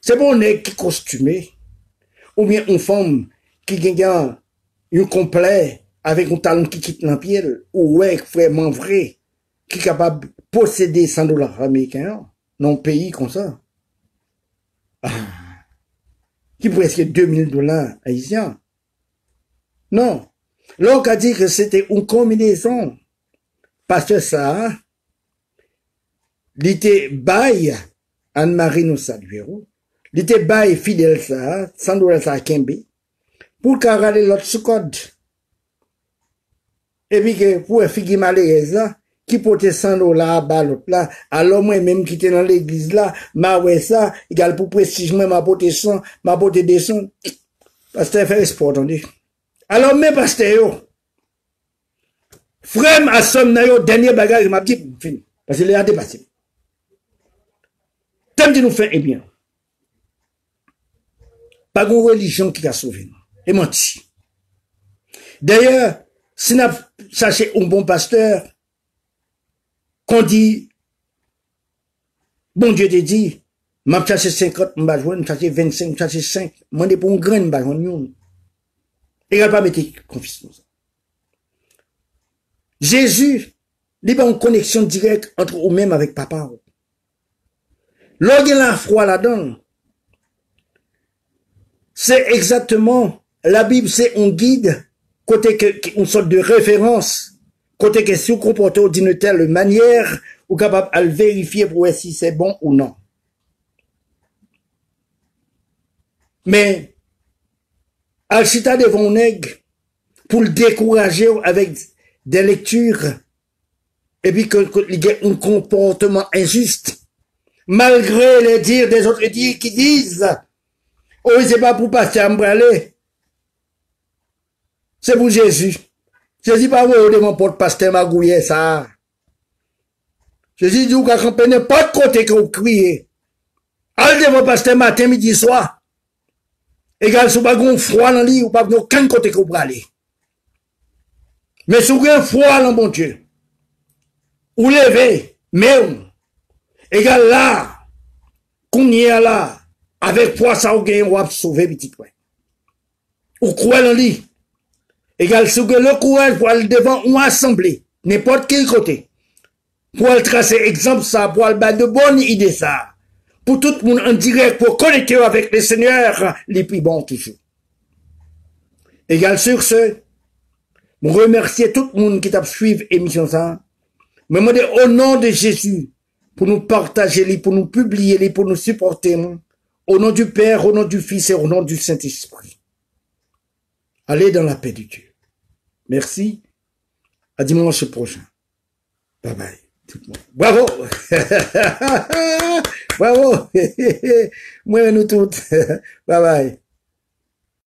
C'est bon, on est qui costumé, ou bien, on forme, qui gagne un complet avec un talent qui quitte l'empire, ou ouais, vraiment vrai, qui est capable de posséder $100 américains, dans un pays comme ça, qui presque $2000 haïtiens. Non. L'on a dit que c'était une combinaison, parce que ça, l'ité baille, Anne-Marie nous saluerons, l'ité baille fidèle ça, $100 à Kembe, pour qu'à râler l'autre sous-code. Et puis que, pour un figure malheureuse, qui portait $100 à bas l'autre là, alors moi, même qui était dans l'église là, ma ouais ça, égal pour prestige, moi, ma porté 100, ma porté 200. Pasteur fait espoir, attendez. Alors, mais pasteur, yo. Frère, à somme, na yo, dernier bagage, m'a dit, fini. Parce que les a dépassé. Tant que nous faisons, eh bien. Pas de religion qui a sauvé nous. Et menti. D'ailleurs, si n'a sachez un bon pasteur, qu'on dit, bon Dieu te dit, m'a chassé 50, m'a joué, m'a chassé 25, m'a chassé 5, m'a dit pour un grain, m'a joué. Et il pas mettre confession. Jésus, il n'y a pas une connexion directe entre vous-même avec papa. Lorsqu'il a la foi là-dedans, c'est exactement. La Bible, c'est un guide, côté que, une sorte de référence, côté que si vous comportez d'une telle manière, vous êtes capable de le vérifier pour voir si c'est bon ou non. Mais, Alchita devant nègre, pour le décourager avec des lectures, et puis qu'il y ait un comportement injuste, malgré les dires des autres qui disent, oh, c'est pas pour passer à me braler. C'est pour Jésus. Jésus pas vous devant porte pasteur magouillé ça. Jésus dit vous qu'à camper n'importe côté que vous criez. Allez devant pasteur matin, midi, soir. Égal, si vous n'avez pas froid dans le lit, vous n'avez pas aucun côté que vous allez. Mais si vous avez froid dans bon Dieu, vous levez, mais égal là, qu'on y est là, avec poids ça vous gagnez, vous avez sauvé petit point. Vous croyez dans le lit. Égal, si vous avez le courage pour aller devant une assemblée, n'importe quel côté, pour aller tracer exemple ça, pour aller de bonnes idées ça, pour tout le monde en direct, pour connecter avec le Seigneur, les plus bons toujours. Égal, sur ce, je remercie tout le monde qui t'a suivi l'émission ça, mais je me dis au nom de Jésus, pour nous partager, pour nous publier, pour nous supporter. Au nom du Père, au nom du Fils et au nom du Saint-Esprit. Allez dans la paix de Dieu. Merci. À dimanche prochain. Bye bye. Tout le monde. Bravo. Bravo. Moi, nous toutes. Bye bye.